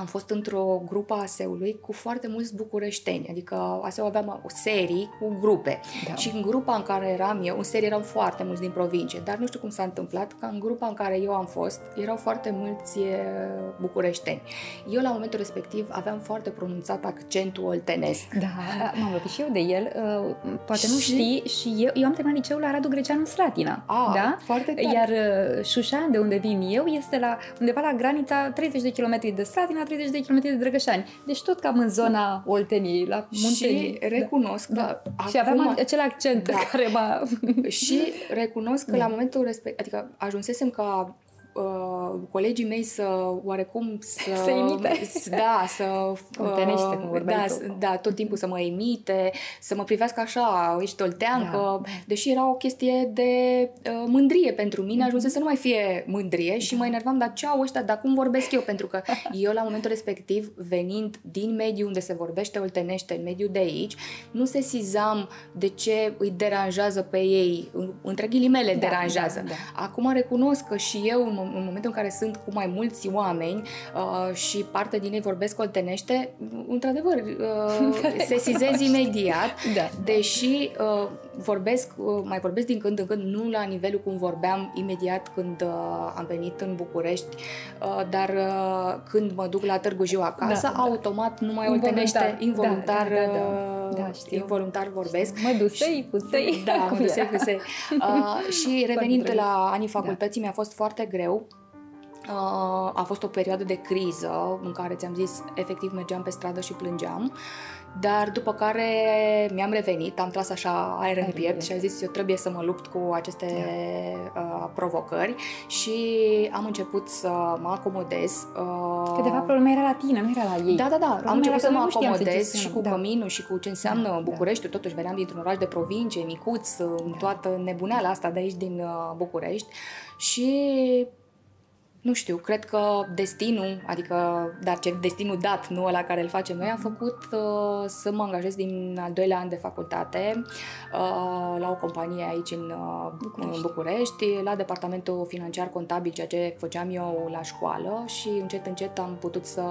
am fost într-o grupă A S E-ului cu foarte mulți bucureșteni, adică A S E-ul aveam serii cu grupe da. și în grupa în care eram eu, în serie erau foarte mulți din provincie, dar nu știu cum s-a întâmplat că în grupa în care eu am fost erau foarte mulți bucureșteni. Eu la momentul respectiv aveam foarte pronunțat accentul oltenesc. Da, m-am lăpit și eu de el, poate și... nu știi, și eu, eu am terminat liceul la Radu Greceanu în Slatina. A, da? Foarte tare. Iar Șușa, de unde vin eu, este la, undeva la granița treizeci de kilometri de Slatina, treizeci de kilometri de Drăgășani. Deci tot cam în zona Olteniei, la Muntenii. Și recunosc da. că... Da. Acum... Și aveam acel accent da. care m-a... Și recunosc că da. la momentul respect... Adică ajunsesem ca Uh, colegii mei să oarecum să se imite. Da, să uh, oltenește, cum vorbeai da, tu. Da, tot timpul să mă imite, să mă privească așa, ești olteancă, da. deși era o chestie de uh, mândrie pentru mine, ajunse să nu mai fie mândrie și da. mă enervam, dar ce au ăștia, dar cum vorbesc eu, pentru că eu la momentul respectiv, venind din mediul unde se vorbește oltenește, în mediul de aici, nu sesizam de ce îi deranjează pe ei, între ghilimele da, deranjează. Da, da. Acum recunosc că și eu în în momentul în care sunt cu mai mulți oameni uh, și parte din ei vorbesc oltenește, într-adevăr uh, sesizez imediat, da. deși uh, vorbesc, uh, mai vorbesc din când în când, nu la nivelul cum vorbeam imediat când uh, am venit în București, uh, dar uh, când mă duc la Târgu Jiu acasă, da, automat da. nu mai oltenește, involuntar da, da, da, da. Da, știu. Involuntar vorbesc. Mă dusei, pusei. Da, mă dusei, pusei. Uh, și revenind la anii facultății, da. mi-a fost foarte greu. Uh, a fost o perioadă de criză în care, ți-am zis, efectiv mergeam pe stradă și plângeam. Dar după care mi-am revenit, am tras așa aer în piept și am zis eu trebuie să mă lupt cu aceste uh, provocări și am început să mă acomodez. Uh... Că de fapt problema era la tine, nu era la ei. Da, da, da. Problema am început să mă acomodez să și cu da. căminul și cu ce înseamnă da, Bucureștiul. Da. Totuși veneam dintr-un oraș de provincie, micuț, da. în toată nebuneala asta de aici din uh, București și... Nu știu, cred că destinul, adică, dar ce destinul dat, nu ăla care îl facem noi, am făcut uh, să mă angajez din al doilea an de facultate uh, la o companie aici în uh, București. București, la departamentul financiar contabil, ceea ce făceam eu la școală și încet, încet am putut să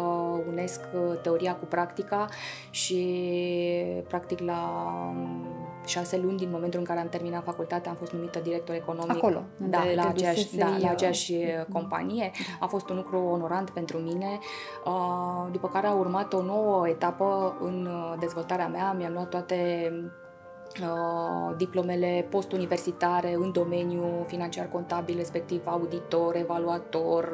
unesc teoria cu practica și practic la șase luni din momentul în care am terminat facultatea am fost numită director economic acolo, da, la, aceeași, da, la aceeași companie. A fost un lucru onorant pentru mine, după care a urmat o nouă etapă în dezvoltarea mea. Mi-am luat toate diplomele postuniversitare în domeniul financiar-contabil, respectiv auditor, evaluator,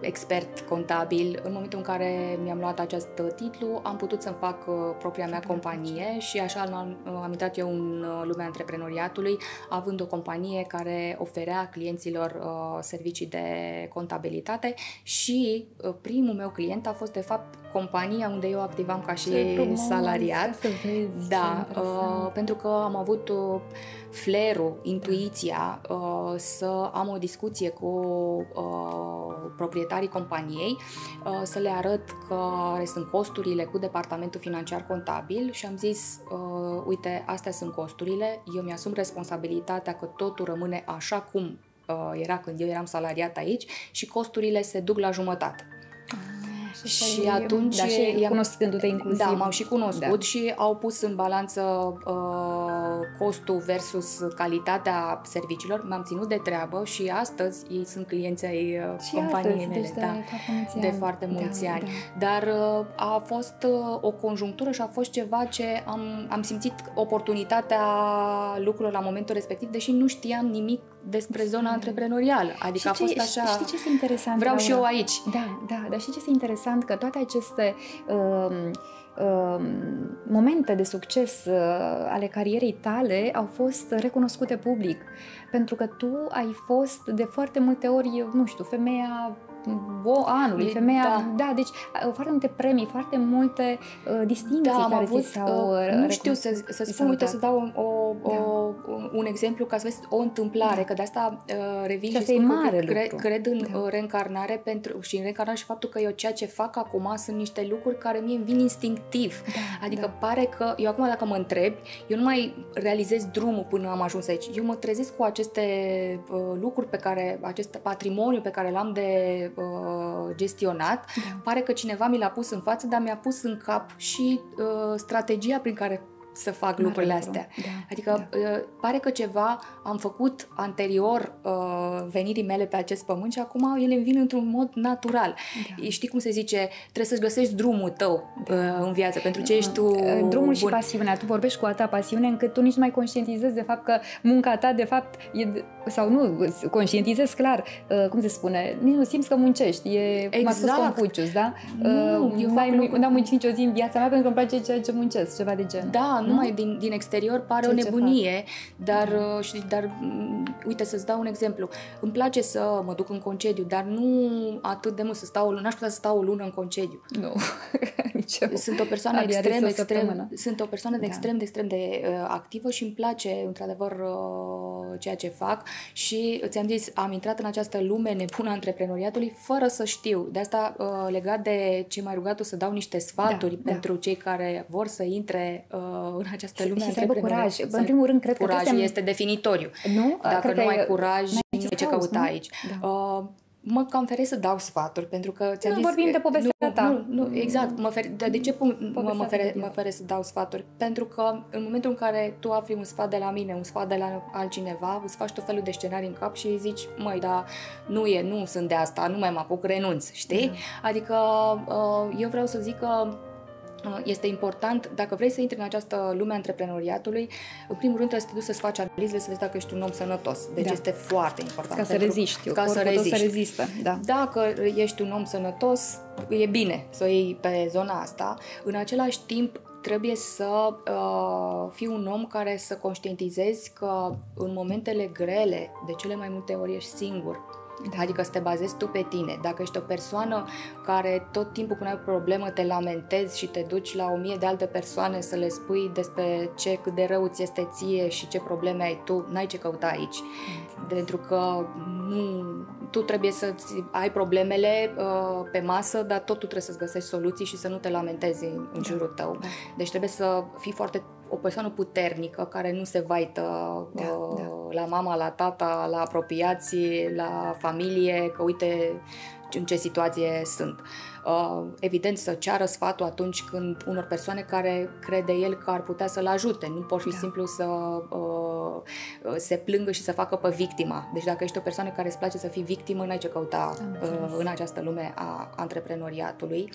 expert contabil. În momentul în care mi-am luat acest titlu, am putut să-mi fac propria mea companie și așa am intrat eu în lumea antreprenoriatului, având o companie care oferea clienților servicii de contabilitate și primul meu client a fost, de fapt, compania unde eu activam ca și salariat. Da, pentru că am avut flerul, intuiția să am o discuție cu proprietarii companiei, să le arăt care sunt costurile cu departamentul financiar contabil și am zis, uite, astea sunt costurile, eu mi-asum responsabilitatea că totul rămâne așa cum era când eu eram salariat aici și costurile se duc la jumătate. Și atunci, da, și cunoscându-te inclusiv. Da, m-au și cunoscut, da. Și au pus în balanță uh, costul versus calitatea serviciilor. M-am ținut de treabă și astăzi ei sunt clienții ai și companiei mele, deci, da, de foarte mulți da, ani. Da. Dar uh, a fost uh, o conjunctură și a fost ceva ce am, am simțit oportunitatea lucrurilor la momentul respectiv, deși nu știam nimic despre zona antreprenorială. Adică și a fost ce, așa... Știi ce este interesant? Vreau și eu aici. Da, da, dar știi ce este interesant? Că toate aceste uh, uh, momente de succes uh, ale carierei tale au fost recunoscute public. Pentru că tu ai fost de foarte multe ori, nu știu, femeia... Bo, anului, femeia, da. Da, deci foarte multe premii, foarte multe uh, distincții, da, care ți s-au uh, nu știu să, să spun, uite, să dau o, o, da. o, un exemplu ca să vezi o întâmplare, da. Că de asta uh, revin și, și spun mare că cre, cred în da. Reîncarnare pentru, și în reîncarnare și faptul că eu ceea ce fac acum sunt niște lucruri care mie îmi vin instinctiv, da, adică da. Pare că, eu acum dacă mă întreb, eu nu mai realizez drumul până am ajuns aici, eu mă trezesc cu aceste uh, lucruri pe care, acest patrimoniu pe care l-am de gestionat. Da. Pare că cineva mi l-a pus în față, dar mi-a pus în cap și uh, strategia prin care să fac Mare lucrurile lucru. Astea. Da. Adică da. Uh, pare că ceva am făcut anterior uh, venirii mele pe acest pământ și acum ele îmi vin într-un mod natural. Da. Știi cum se zice? Trebuie să-ți găsești drumul tău da. uh, în viață, pentru ce ești tu uh, drumul bun. Și pasiunea. Tu vorbești cu a ta pasiune încât tu nici nu mai conștientizezi de fapt că munca ta de fapt e... sau nu, conștientizezi clar, uh, cum se spune, nici nu simți că muncești. E, exact. M-a spus Confucius, da? Nu, uh, n-am muncit nicio zi în viața mea pentru că îmi place ceea ce muncesc, ceva de genul. Da, nu? Numai din, din exterior pare ce o nebunie, dar, uh, dar uite, să-ți dau un exemplu. Îmi place să mă duc în concediu, dar nu atât de mult să stau o lună, n-aș putea să stau o lună în concediu. Nu, nici eu. Sunt o persoană Abia extrem, extrem, sunt o persoană de da. extrem, de extrem de uh, activă și îmi place, într-adevăr, uh, ceea ce fac. Și ți-am zis, am intrat în această lume nebună a antreprenoriatului fără să știu. De asta, uh, legat de ce m-ai rugat, o să dau niște sfaturi da, pentru da. cei care vor să intre uh, în această lume a antreprenoriatului. Curaj. În primul rând, cred curajul că curajul este definitoriu. Nu? Dacă cred nu ai că curaj, nu ai ce căuta nu? aici. Da. Uh, mă cam feresc să dau sfaturi, pentru că ți-am zis... Nu vorbim de povestea ta. Nu, nu, exact. Mă fer, de, de ce mă, mă, fere, mă feresc să dau sfaturi? Pentru că în momentul în care tu afli un sfat de la mine, un sfat de la altcineva, îți faci tot felul de scenarii în cap și îi zici, măi, dar nu e, nu sunt de asta, nu mai mă apuc, renunț, știi? Mm. Adică eu vreau să zic că este important, dacă vrei să intri în această lume a antreprenoriatului, în primul rând trebuie să te duci să-ți faci analizele, să vezi dacă ești un om sănătos. Deci da. este foarte important. Ca să reziști. Ca să reziști. Să rezistă, da. Dacă ești un om sănătos, e bine să o iei pe zona asta. În același timp, trebuie să uh, fii un om care să conștientizezi că în momentele grele, de cele mai multe ori ești singur. Adică să te bazezi tu pe tine. Dacă ești o persoană care tot timpul când ai o problemă te lamentezi și te duci la o mie de alte persoane să le spui despre ce, cât de rău ți este ție și ce probleme ai tu, n-ai ce căuta aici. Pentru că nu, tu trebuie să ai problemele uh, pe masă, dar tot tu trebuie să-ți găsești soluții și să nu te lamentezi în, în jurul tău. Deci trebuie să fii foarte o persoană puternică care nu se vaită da, uh, da. la mama, la tata, la apropiații, la familie, că uite în ce situație sunt. Uh, evident să ceară sfatul atunci când unor persoane care crede el că ar putea să-l ajute. Nu poți și da. simplu să uh, se plângă și să facă pe victima. Deci dacă ești o persoană care îți place să fii victimă, n-ai ce căuta uh, în această lume a antreprenoriatului.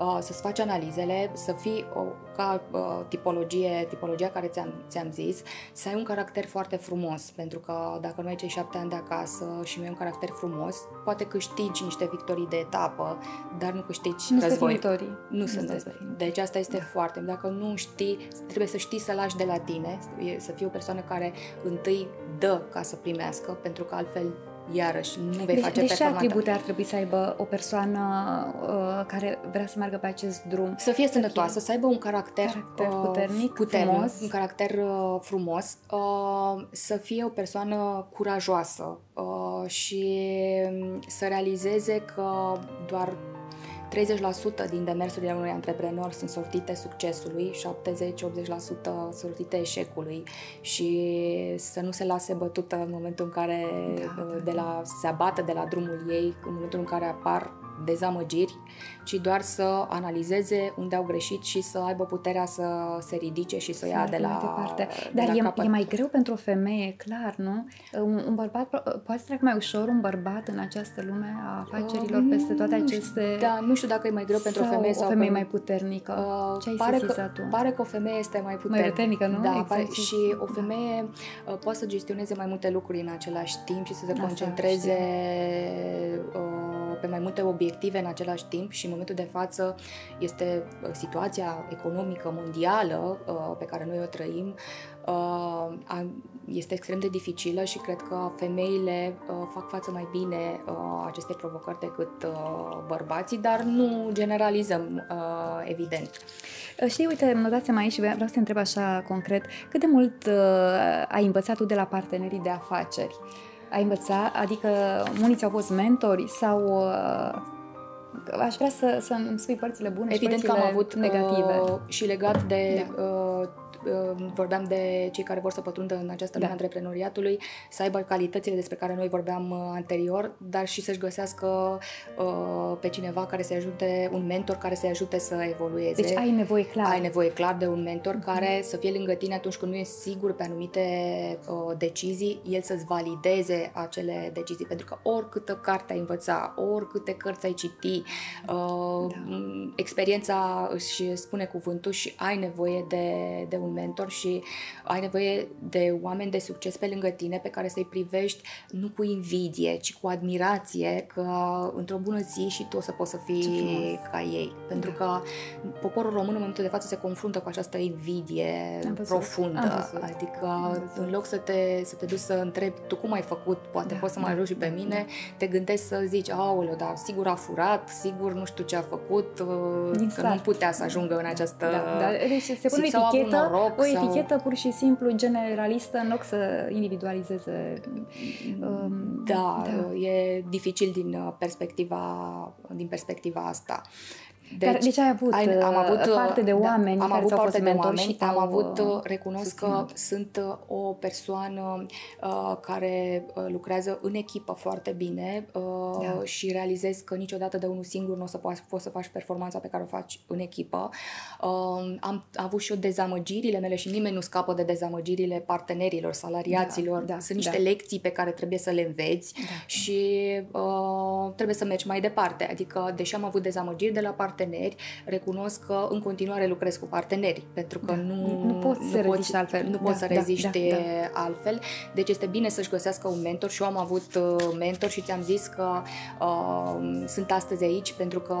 Uh, să-ți faci analizele, să fii o, ca uh, tipologie, tipologia care ți-am, ți-am zis, să ai un caracter foarte frumos, pentru că dacă nu ai cei șapte ani de acasă și nu ai un caracter frumos, poate câștigi niște victorii de etapă, dar nu câștigi război. Nu, nu sunt război. Deci asta este da. foarte... Dacă nu știi, trebuie să știi să lași de la tine, să fii o persoană care întâi dă ca să primească, pentru că altfel iarăși nu vei de, face performantă. Ce atribute ar trebui să aibă o persoană uh, care vrea să meargă pe acest drum? Să fie sănătoasă, să aibă un caracter, caracter uh, puternic, puternic frumos. un caracter uh, frumos, uh, să fie o persoană curajoasă uh, și să realizeze că doar treizeci la sută din demersurile unui antreprenor sunt sortite succesului, șaptezeci la sută optzeci la sută sortite eșecului și să nu se lase bătută în momentul în care da. de la, se abată de la drumul ei, în momentul în care apar dezamăgiri, ci doar să analizeze unde au greșit și să aibă puterea să se ridice și să o ia de la departe. Dar de la e, e mai greu pentru o femeie, clar, nu? Un, un bărbat, poate să treacă mai ușor un bărbat în această lume a afacerilor uh, peste toate aceste... Da, nu știu dacă e mai greu pentru o femeie sau... o femeie mai puternică. Uh, Ce ai pare, că, pare că o femeie este mai puternică. Mai puternică, nu? Da, exact, pare, și o femeie da. poate să gestioneze mai multe lucruri în același timp și să se Asta concentreze... pe mai multe obiective în același timp și în momentul de față este situația economică mondială pe care noi o trăim, este extrem de dificilă și cred că femeile fac față mai bine acestei provocări decât bărbații, dar nu generalizăm, evident. Știi, uite, mă dați seama aici și vreau să întreb așa concret, cât de mult ai învățat tu de la partenerii de afaceri? Ai învățat? Adică unii ți-au fost mentori sau uh, aș vrea să, să îmi spui părțile bune Evident și părțile că am avut negative. Uh, și legat de... Da. Uh, vorbeam de cei care vor să pătrundă în această lume da. antreprenoriatului, să aibă calitățile despre care noi vorbeam anterior, dar și să-și găsească uh, pe cineva care să-i ajute, un mentor care să-i ajute să evolueze. Deci ai nevoie clar. Ai nevoie clar de un mentor mm-hmm. care să fie lângă tine atunci când nu e sigur pe anumite uh, decizii, el să-ți valideze acele decizii, pentru că oricâtă carte ai învăța, oricâte cărți ai citi, uh, da. experiența își spune cuvântul și ai nevoie de, de un mentor și ai nevoie de oameni de succes pe lângă tine pe care să-i privești nu cu invidie, ci cu admirație că într-o bună zi și tu o să poți să fii ca ei. Pentru da. că poporul român în momentul de față se confruntă cu această invidie profundă. Adică în loc să te, să te duci să întrebi tu cum ai făcut, poate da, poți să da, mă ajungi și pe mine, da. te gândești să zici, aoleu, dar sigur a furat, sigur nu știu ce a făcut, exact. că nu putea să ajungă în această... Da, da. Deci se pune eticheta Noroc, o etichetă sau... pur și simplu generalistă în loc să individualizeze. Um, da, da, e dificil din perspectiva, din perspectiva asta. Deci, Dar, deci ai avut, ai, am avut parte de oameni da, am care avut parte de oameni, am avut, recunosc susținut. că sunt o persoană uh, care lucrează în echipă foarte bine uh, da. și realizez că niciodată de unul singur nu o să poți, poți să faci performanța pe care o faci în echipă. Uh, am avut și eu dezamăgirile mele și nimeni nu scapă de dezamăgirile partenerilor, salariaților. Da, da, sunt niște da. lecții pe care trebuie să le înveți da. și uh, trebuie să mergi mai departe. Adică, deși am avut dezamăgiri de la parteneri, recunosc că în continuare lucrez cu parteneri, pentru că da, nu, nu poți să reziști altfel. Nu poți da, să reziști da, da, altfel. Deci este bine să-și găsească un mentor și eu am avut mentor și ți-am zis că uh, sunt astăzi aici pentru că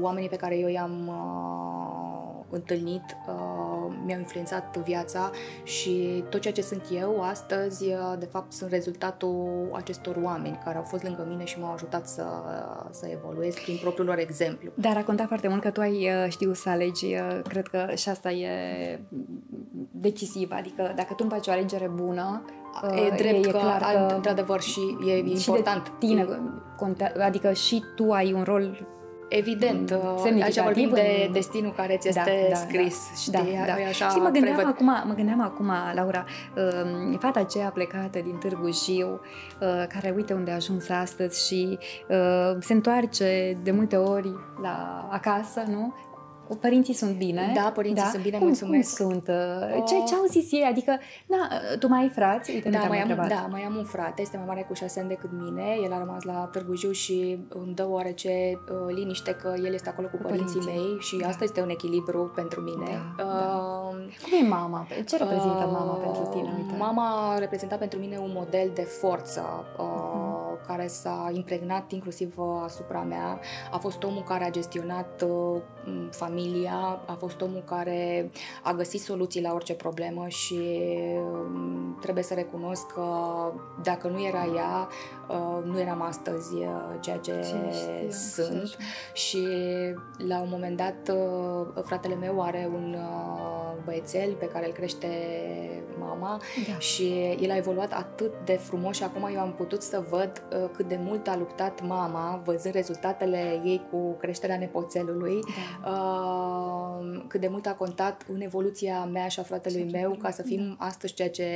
oamenii pe care eu i-am uh, întâlnit uh, mi-au influențat viața și tot ceea ce sunt eu astăzi, uh, de fapt, sunt rezultatul acestor oameni care au fost lângă mine și m-au ajutat să, să evoluez prin propriul lor exemplu. Dar a contat foarte mult că tu ai știut să alegi, cred că și asta e decisivă, adică dacă tu îmi faci o alegere bună, e drept e, că, e clar că într-adevăr și e, e și important. De tine, adică și tu ai un rol. Evident, așa vorbim de destinul care ți este da, scris. Da, știi, da, da. Așa și mă gândeam, prevăd... acum, mă gândeam acum, Laura, uh, fata aceea plecată din Târgu Jiu, uh, care uite unde a ajuns astăzi și uh, se întoarce de multe ori la acasă, nu? Părinții sunt bine. Da, părinții da. sunt bine, cum, mulțumesc. Cum sunt? Ce, ce au zis ei? Adică, na, tu mai ai frați? Uite, da, mai am, da, mai am un frate, este mai mare cu șase ani decât mine, el a rămas la Târgu Jiu și îmi dă oarece uh, liniște că el este acolo cu, cu părinții, părinții mei și da. asta este un echilibru pentru mine. Da, uh, da. Cum e mama? Ce reprezintă uh, mama pentru tine? Uite. Mama a reprezentat pentru mine un model de forță, uh, uh-huh. care s-a impregnat inclusiv asupra mea. A fost omul care a gestionat familia, a fost omul care a găsit soluții la orice problemă și trebuie să recunosc că dacă nu era ea, nu eram astăzi ceea ce Cine știa, sunt. Știa. Și la un moment dat fratele meu are un băiețel pe care îl crește mama, da, și el a evoluat atât de frumos și acum eu am putut să văd cât de mult a luptat mama, văzând rezultatele ei cu creșterea nepoțelului, da, cât de mult a contat în evoluția mea și a fratelui ce meu ca să fim astăzi ceea ce,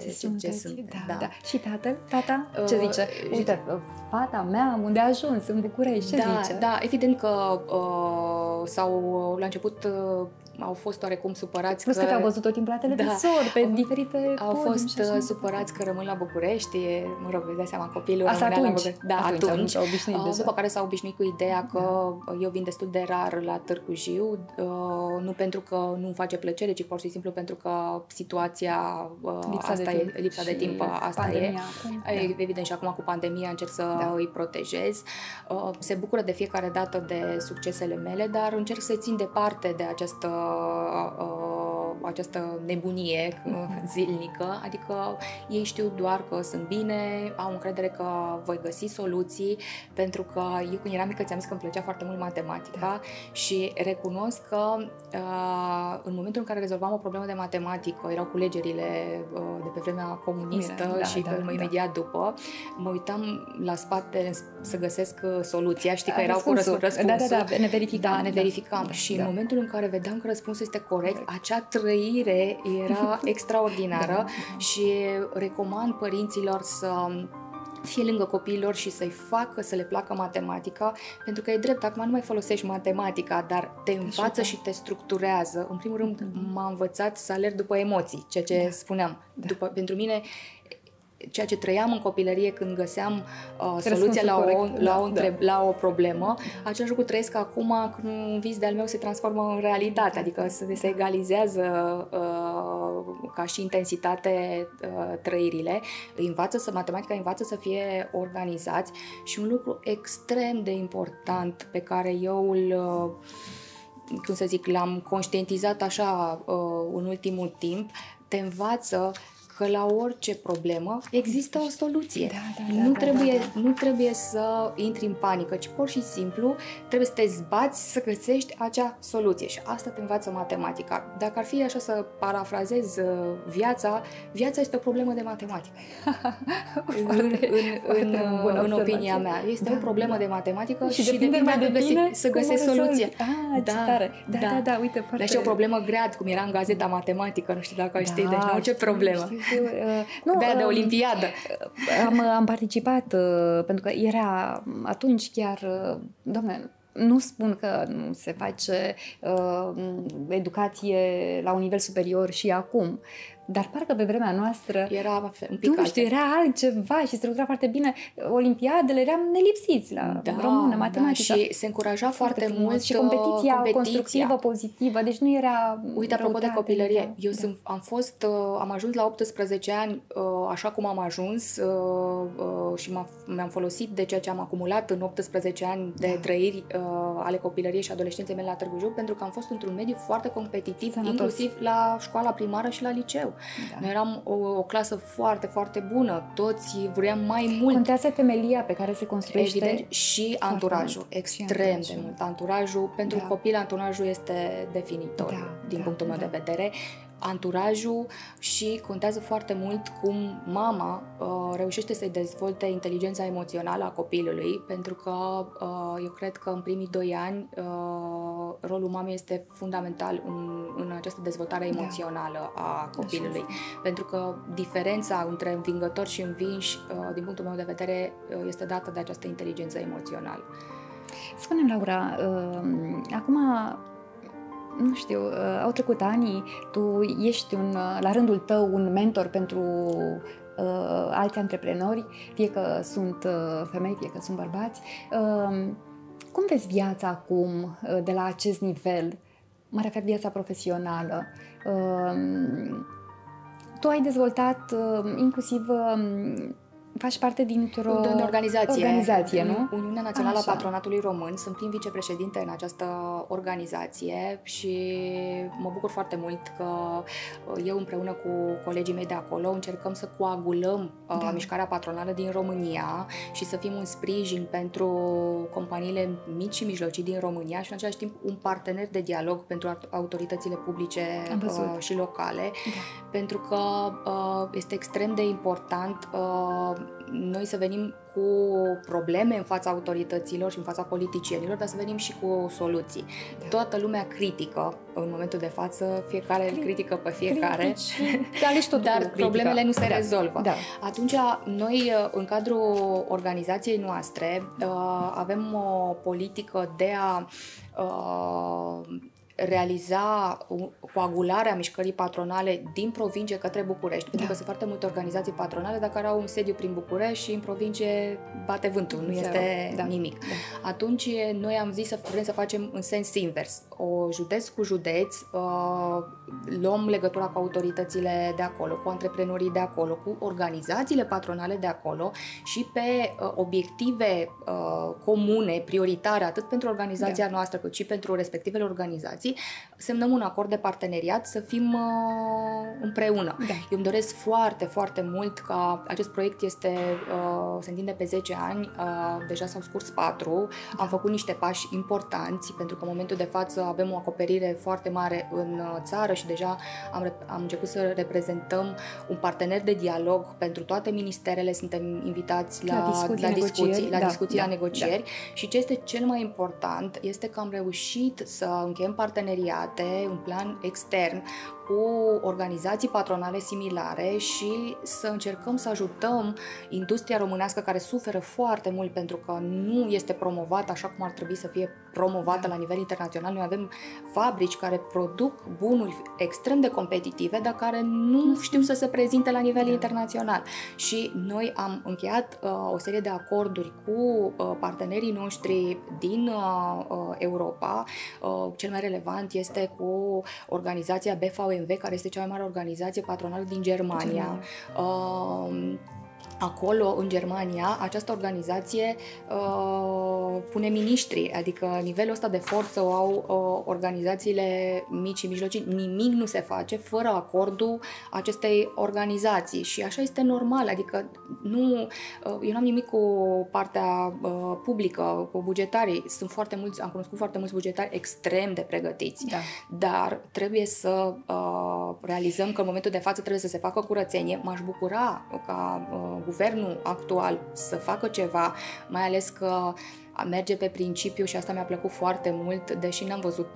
ce, ce, ce sunt. Da, da. Da. Și tatăl? Tata? Ce uh, zice? Uite, fata mea, am unde a ajuns, în București, ce da, zice? Da, evident că uh, sau la început uh, au fost oarecum supărați. Plus că, că te-au văzut tot timpul la televizor, da, pe au, diferite Au fost supărați că rămân la București, mă rog, îți dai seama, copilul Asta atunci. La București. Da, atunci. atunci. Au obișnuit deja. După care s-au obișnuit cu ideea că da, eu vin destul de rar la Târgu Jiu, nu pentru că nu-mi face plăcere, ci pur și simplu pentru că situația, lipsa asta de timp, e, lipsa de timp asta pandemia, e. Da. Evident, și acum cu pandemia încerc să da. îi protejez. Se bucură de fiecare dată de succesele mele, dar încerc să-i țin departe de această această nebunie zilnică, adică ei știu doar că sunt bine, au încredere că voi găsi soluții, pentru că eu când eram mică ți-am zis că îmi plăcea foarte mult matematica, da, și recunosc că în momentul în care rezolvam o problemă de matematică, erau culegerile de pe vremea comunistă, Mira, da, și da, da, imediat da. după, mă uitam la spate să găsesc soluția, știi că erau cu răspunsul, da, da, da, ne verificam, da, ne verificam. Da, și da. în momentul în care vedeam că răspunsul este corect, acea trăire era extraordinară, da, da. și recomand părinților să fie lângă copiilor și să-i facă să le placă matematica, pentru că e drept, acum nu mai folosești matematica, dar te învață și te structurează. În primul rând, m-a învățat să alerg după emoții, ceea ce da. spuneam. Da. După, pentru mine, ceea ce trăiam în copilărie când găseam uh, soluția la o, la, o, da. la o problemă, același lucru trăiesc acum când un vis de-al meu se transformă în realitate, adică se, se egalizează uh, ca și intensitate uh, trăirile. Îi învață să, matematica îi învață să fie organizați și un lucru extrem de important pe care eu îl uh, cum să zic, l-am conștientizat așa uh, în ultimul timp, te învață că la orice problemă există o soluție. Da, da, nu, da, trebuie, da, da. nu trebuie să intri în panică, ci pur și simplu trebuie să te zbați să găsești acea soluție. Și asta te învață matematica. Dacă ar fi așa să parafrazez viața, viața este o problemă de matematică. foarte, în în, în, în opinia mea. Este da, o problemă da. de matematică și, și depinde mai de tine să găsești soluția. Ah, da, tare. Da, da, da, da, uite, foarte... Dar și o problemă grea, cum era în gazeta matematică, nu știu dacă da, știi, deci nu orice problemă. Nu, de, de olimpiadă. Am, am participat, pentru că era atunci chiar, doamne, nu spun că nu se face uh, educație la un nivel superior și acum, dar parcă pe vremea noastră era un pic nu știu, era altceva și se lucra foarte bine. Olimpiadele eram nelipsiți la da, română, matematică. Da, și se încuraja foarte, foarte mult și competiția, competiția constructivă, pozitivă. Deci nu era... Uite, apropo de copilărie, da, eu da. Sunt, am fost, am ajuns la optsprezece ani așa cum am ajuns și mi-am folosit de ceea ce am acumulat în optsprezece ani de da. trăiri ale copilăriei și adolescenței mele la Târgu Jiu, pentru că am fost într-un mediu foarte competitiv, Sănătos. inclusiv la școala primară și la liceu. Da. Noi eram o, o clasă foarte, foarte bună. Toți vream mai mult. Contează temelia pe care se construiește. Evident, și anturajul. Mult. Extrem de mult. Anturajul, pentru da. copil, anturajul este definitor, da, din da, punctul meu da. de vedere. Anturajul și contează foarte mult cum mama uh, reușește să-i dezvolte inteligența emoțională a copilului, pentru că uh, eu cred că în primii doi ani uh, rolul mamei este fundamental în, în această dezvoltare emoțională da. a copilului. Așa. Pentru că diferența între învingători și învinși, uh, din punctul meu de vedere, uh, este dată de această inteligență emoțională. Spune-mi, Laura, uh, acum... nu știu, au trecut ani, tu ești un, la rândul tău un mentor pentru uh, alți antreprenori, fie că sunt uh, femei, fie că sunt bărbați. Uh, cum vezi viața acum uh, de la acest nivel? Mă refer viața profesională. Uh, tu ai dezvoltat uh, inclusiv uh, Faci parte dintr-o organizație, organizație nu? Uniunea Națională a Patronatului Român. Sunt prim vicepreședinte în această organizație și mă bucur foarte mult că eu împreună cu colegii mei de acolo încercăm să coagulăm da. mișcarea patronală din România și să fim un sprijin pentru companiile mici și mijlocii din România și în același timp un partener de dialog pentru autoritățile publice și locale, da. pentru că este extrem de important noi să venim cu probleme în fața autorităților și în fața politicienilor, dar să venim și cu soluții. Da. Toată lumea critică în momentul de față, fiecare Cri critică pe fiecare, critici, tot dar problemele nu se da. rezolvă. Da. Atunci, noi, în cadrul organizației noastre, avem o politică de a realiza coagularea mișcării patronale din provincie către București, da. pentru că sunt foarte multe organizații patronale, dar care au un sediu prin București și în provincie bate vântul, nu este da. nimic. Da. Atunci noi am zis să vrem să facem în sens invers. O județ cu județ, luăm legătura cu autoritățile de acolo, cu antreprenorii de acolo, cu organizațiile patronale de acolo și pe obiective comune, prioritare, atât pentru organizația da. noastră, cât și pentru respectivele organizații, semnăm un acord de parteneriat să fim uh, împreună. Da. Eu îmi doresc foarte, foarte mult ca acest proiect este, uh, se întinde pe zece ani, uh, deja s-au scurs patru, da. am făcut niște pași importanți pentru că în momentul de față avem o acoperire foarte mare în țară și deja am, am început să reprezentăm un partener de dialog pentru toate ministerele, suntem invitați la, la discuții, la discuții, la, da. discuții, da. la negocieri da. și ce este cel mai important este că am reușit să încheiem parteneriate, un plan extern cu organizații patronale similare și să încercăm să ajutăm industria românească care suferă foarte mult pentru că nu este promovată așa cum ar trebui să fie promovată la nivel internațional. Noi avem fabrici care produc bunuri extrem de competitive, dar care nu știu să se prezinte la nivel internațional. Și noi am încheiat uh, o serie de acorduri cu uh, partenerii noștri din uh, uh, Europa. Uh, cel mai relevant este cu organizația B F A O, care este cea mai mare organizație patronală din Germania. Uh, acolo, în Germania, această organizație uh, pune miniștri, adică nivelul ăsta de forță o au uh, organizațiile mici și mijlocii. Nimic nu se face fără acordul acestei organizații și așa este normal, adică nu, uh, eu n-am nimic cu partea uh, publică, cu bugetarii. Sunt foarte mulți, am cunoscut foarte mulți bugetari extrem de pregătiți, da. dar trebuie să uh, realizăm că în momentul de față trebuie să se facă curățenie. M-aș bucura ca uh, guvernul actual să facă ceva, mai ales că merge pe principiu și asta mi-a plăcut foarte mult, deși n-am văzut,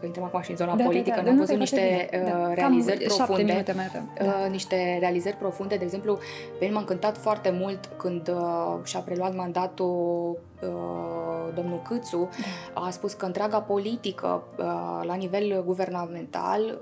că intrăm acum și în zona da, politică, da, da, n-am văzut niște da. realizări Cam profunde, da. niște realizări profunde. De exemplu, pe mine m-a încântat foarte mult când și-a preluat mandatul domnul Câțu, a spus că întreaga politică la nivel guvernamental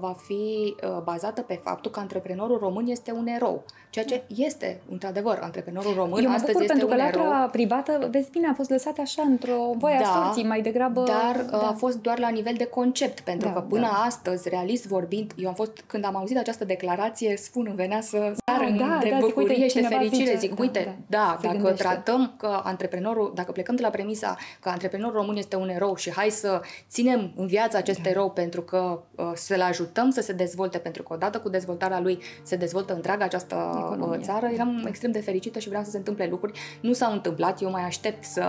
va fi bazată pe faptul că antreprenorul român este un erou, ceea ce este, într-adevăr, antreprenorul român. Eu mă bucur astăzi pentru este că latura privată, vezi bine, a fost lăsată așa într-o voia da, sorții, mai degrabă. Dar da. a fost doar la nivel de concept, pentru da, că până da. astăzi, realist vorbind, eu am fost, când am auzit această declarație, spun, îmi venea să sar da, în da, de da, bucurie și de fericire, zice, zic, da, uite, da, da dacă tratăm că antreprenorul dacă plecăm de la premisa că antreprenorul român este un erou și hai să ținem în viață acest da. erou pentru că uh, să-l ajutăm să se dezvolte, pentru că odată cu dezvoltarea lui se dezvoltă întreaga această economia. țară, eram da. extrem de fericită și vreau să se întâmple lucruri. Nu s-au întâmplat, eu mai aștept să,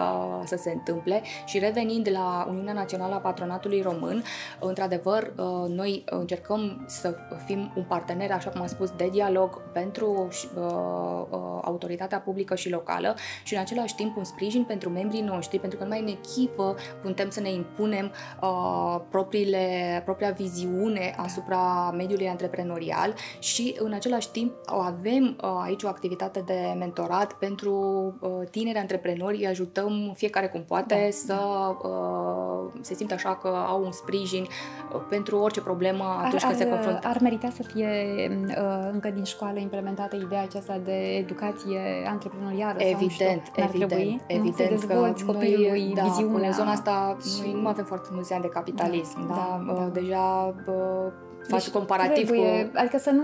să se întâmple și revenind la Uniunea Națională a Patronatului Român, într-adevăr, uh, noi încercăm să fim un partener, așa cum am spus, de dialog pentru uh, uh, autoritatea publică și locală și în același timp un sprijin pentru membrii noștri, pentru că numai în echipă putem să ne impunem uh, propriile, propria viziune asupra mediului antreprenorial și în același timp avem uh, aici o activitate de mentorat pentru uh, tineri antreprenori, îi ajutăm fiecare cum poate da, să da. Uh, se simtă așa că au un sprijin uh, pentru orice problemă atunci ar, când ar, se confruntă. Ar merita să fie uh, încă din școală implementată ideea aceasta de educație antreprenorială? Evident, sau evident. Trebui? evident. Evident că noi, da, în zona asta, și... noi nu avem foarte mulți ani de capitalism, da, da, da. Deja faci deci comparativ trebuie, cu... Adică să nu...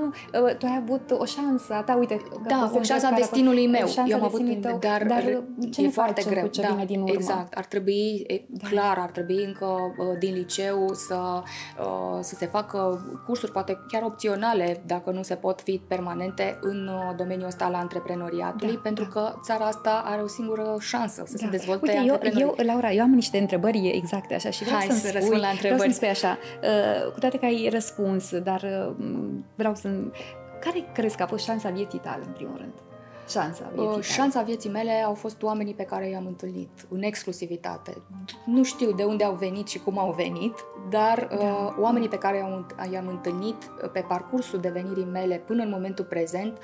Tu ai avut o șansă a ta, uite... Da, o șansă a destinului meu. Eu am avut, tău, dar, dar ce e foarte greu. Ce da, vine din urmă? Exact. Ar trebui, e, da. clar, ar trebui încă din liceu să, să se facă cursuri, poate chiar opționale, dacă nu se pot fi permanente, în domeniul ăsta al antreprenoriatului, da, pentru da. că țara asta are o singură șansă să da. se dezvolte uite, antreprenori. Eu, eu, Laura, eu am niște întrebări exacte, așa, și vreau Hai să-mi să spui, răspund la întrebări. Vreau să-mi spui așa, uh, cu toate că ai răspuns, dar uh, vreau să... Care crezi că a fost șansa vieții tale, în primul rând? Șansa vieții, Șansa vieții mele au fost oamenii pe care i-am întâlnit în exclusivitate. Nu știu de unde au venit și cum au venit, dar da. oamenii pe care i-am întâlnit pe parcursul devenirii mele până în momentul prezent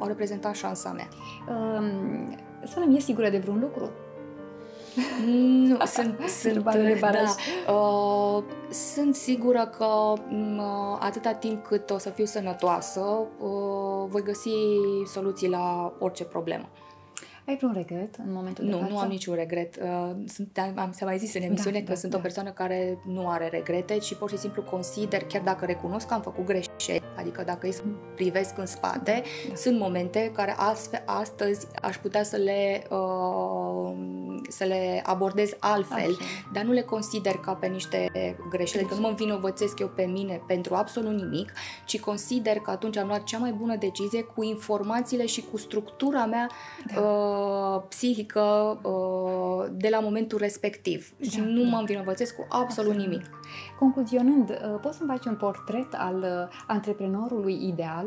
au reprezentat șansa mea. Spune-mi, ești sigură de vreun lucru? Nu, sunt, sunt, da, uh, sunt sigură că uh, atâta timp cât o să fiu sănătoasă, uh, voi găsi soluții la orice problemă. Ai vreun regret în momentul nu, de față? Nu, nu am niciun regret. Uh, sunt, am să mai zis în emisiune da, că da, sunt da. o persoană care nu are regrete și pur și simplu consider, chiar dacă recunosc că am făcut greșeli, adică dacă îi privesc în spate, da. sunt momente care astfel, astăzi aș putea să le, uh, să le abordez altfel, Așa. dar nu le consider ca pe niște greșeli, că nu mă învinovățesc eu pe mine pentru absolut nimic, ci consider că atunci am luat cea mai bună decizie cu informațiile și cu structura mea da. uh, psihică de la momentul respectiv da, și nu da. mă învinovățesc cu absolut Asta. nimic. Concluzionând, poți să-mi faci un portret al antreprenorului ideal?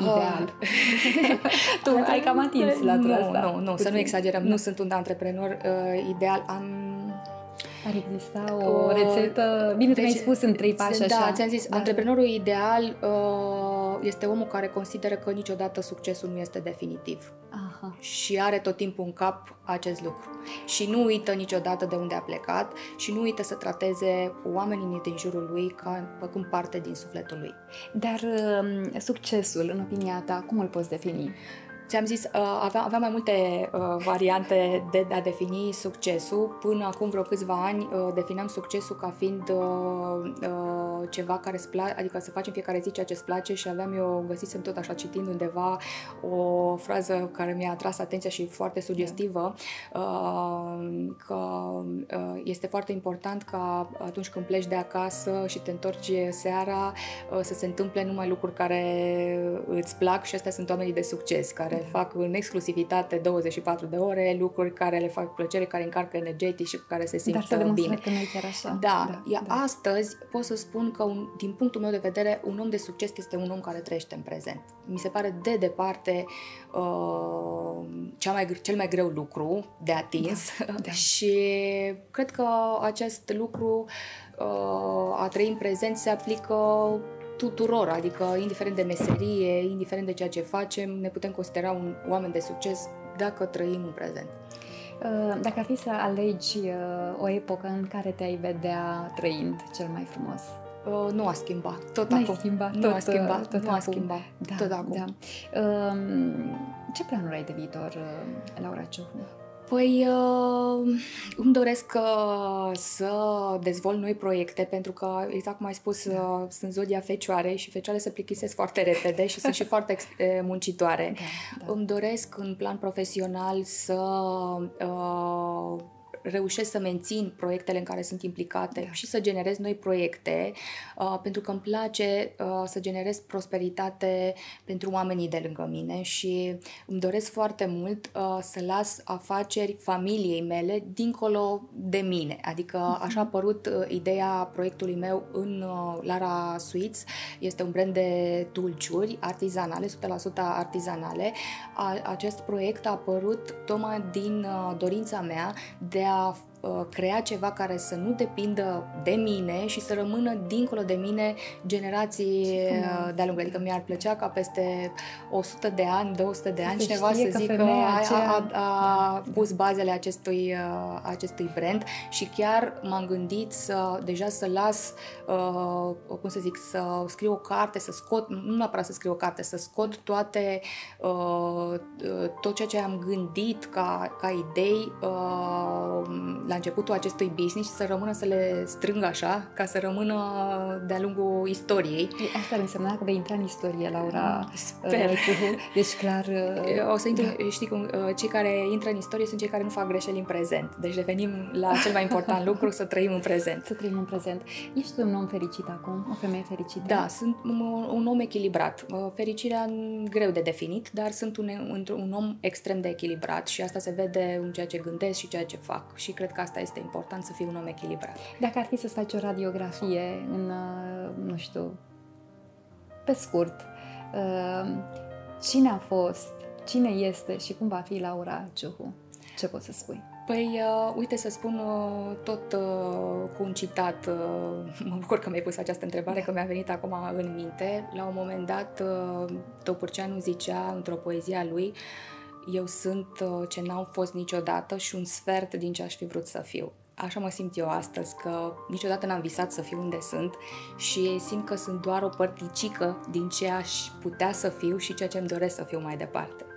Ideal. Tu Antre... ai cam atins la nu, asta. Nu, nu, Puțin. să nu exagerăm. Nu, nu sunt un antreprenor uh, ideal. Am Ar exista o rețetă... Bine, deci, mi-ai spus în trei pași, da, așa. Da, ți-am zis, da. antreprenorul ideal este omul care consideră că niciodată succesul nu este definitiv. Aha. Și are tot timpul în cap acest lucru. Și nu uită niciodată de unde a plecat și nu uită să trateze oamenii din jurul lui ca făcând parte din sufletul lui. Dar succesul, în opinia ta, cum îl poți defini? Ți-am zis, aveam, aveam mai multe variante de a defini succesul. Până acum vreo câțiva ani defineam succesul ca fiind ceva care îți place, adică să faci în fiecare zi ceea ce îți place și aveam eu, găsisem tot așa citind undeva o frază care mi-a atras atenția și foarte sugestivă, că este foarte important ca atunci când pleci de acasă și te întorci seara să se întâmple numai lucruri care îți plac și astea sunt oamenii de succes, care fac în exclusivitate douăzeci și patru de ore lucruri care le fac plăcere, care încarcă energetic și cu care se simt Dar bine. Că noi chiar așa. Da, da, da. Astăzi pot să spun că, un, din punctul meu de vedere, un om de succes este un om care trăiește în prezent. Mi se pare de departe uh, cea mai, cel mai greu lucru de atins da, da. și cred că acest lucru uh, a trăi în prezent se aplică tuturor, adică indiferent de meserie, indiferent de ceea ce facem, ne putem considera un oameni de succes dacă trăim în prezent. Dacă ar fi să alegi o epocă în care te-ai vedea trăind cel mai frumos? Nu a schimba, tot acum. Schimba, tot, nu a schimba, tot, tot nu a schimba, da, tot acum. Da. Ce planuri ai de viitor, Laura Ciuhu? Păi îmi doresc să dezvolt noi proiecte pentru că, exact cum ai spus, da. sunt zodia Fecioare și Fecioarele se plictisesc foarte repede și sunt și foarte muncitoare. Da, da. Îmi doresc în plan profesional să uh, reușesc să mențin proiectele în care sunt implicate da. și să generez noi proiecte uh, pentru că îmi place uh, să generez prosperitate pentru oamenii de lângă mine și îmi doresc foarte mult uh, să las afaceri familiei mele dincolo de mine. Adică uh-huh. așa a apărut uh, ideea proiectului meu în uh, Loara Suites. Este un brand de dulciuri artizanale, o sută la sută artizanale. A, acest proiect a apărut tocmai din uh, dorința mea de a a crea ceva care să nu depindă de mine și să rămână dincolo de mine generații de-a lungul. Adică mi-ar plăcea ca peste o sută de ani, două sute de ani, cineva să zică a, a, a pus bazele acestui, acestui brand și chiar m-am gândit să deja să las, uh, cum să zic, să scriu o carte, să scot, nu neapărat să scriu o carte, să scot toate, uh, tot ceea ce am gândit ca, ca idei, uh, la începutul acestui business și să rămână să le strâng așa, ca să rămână de-a lungul istoriei. Ei, asta ar însemna că vei intra în istorie, Laura. Sper. Deci, clar... O să intru, da. Știi cum, cei care intră în istorie sunt cei care nu fac greșeli în prezent. Deci revenim la cel mai important lucru, să trăim în prezent. Să trăim în prezent. Ești un om fericit acum? O femeie fericită? Da, sunt un om echilibrat. Fericirea greu de definit, dar sunt un, un om extrem de echilibrat și asta se vede în ceea ce gândesc și ceea ce fac. Și cred că asta este important, să fii un om echilibrat. Dacă ar fi să-ți faci o radiografie în, nu știu, pe scurt, cine a fost, cine este și cum va fi Laura Ciuhu? Ce poți să spui? Păi, uh, uite să spun uh, tot uh, cu un citat, uh, mă bucur că mi-ai pus această întrebare, că mi-a venit acum în minte. La un moment dat, uh, Topârceanu zicea într-o poezie a lui: eu sunt uh, ce n-am fost niciodată și un sfert din ce aș fi vrut să fiu. Așa mă simt eu astăzi, că niciodată n-am visat să fiu unde sunt și simt că sunt doar o părticică din ce aș putea să fiu și ceea ce îmi doresc să fiu mai departe.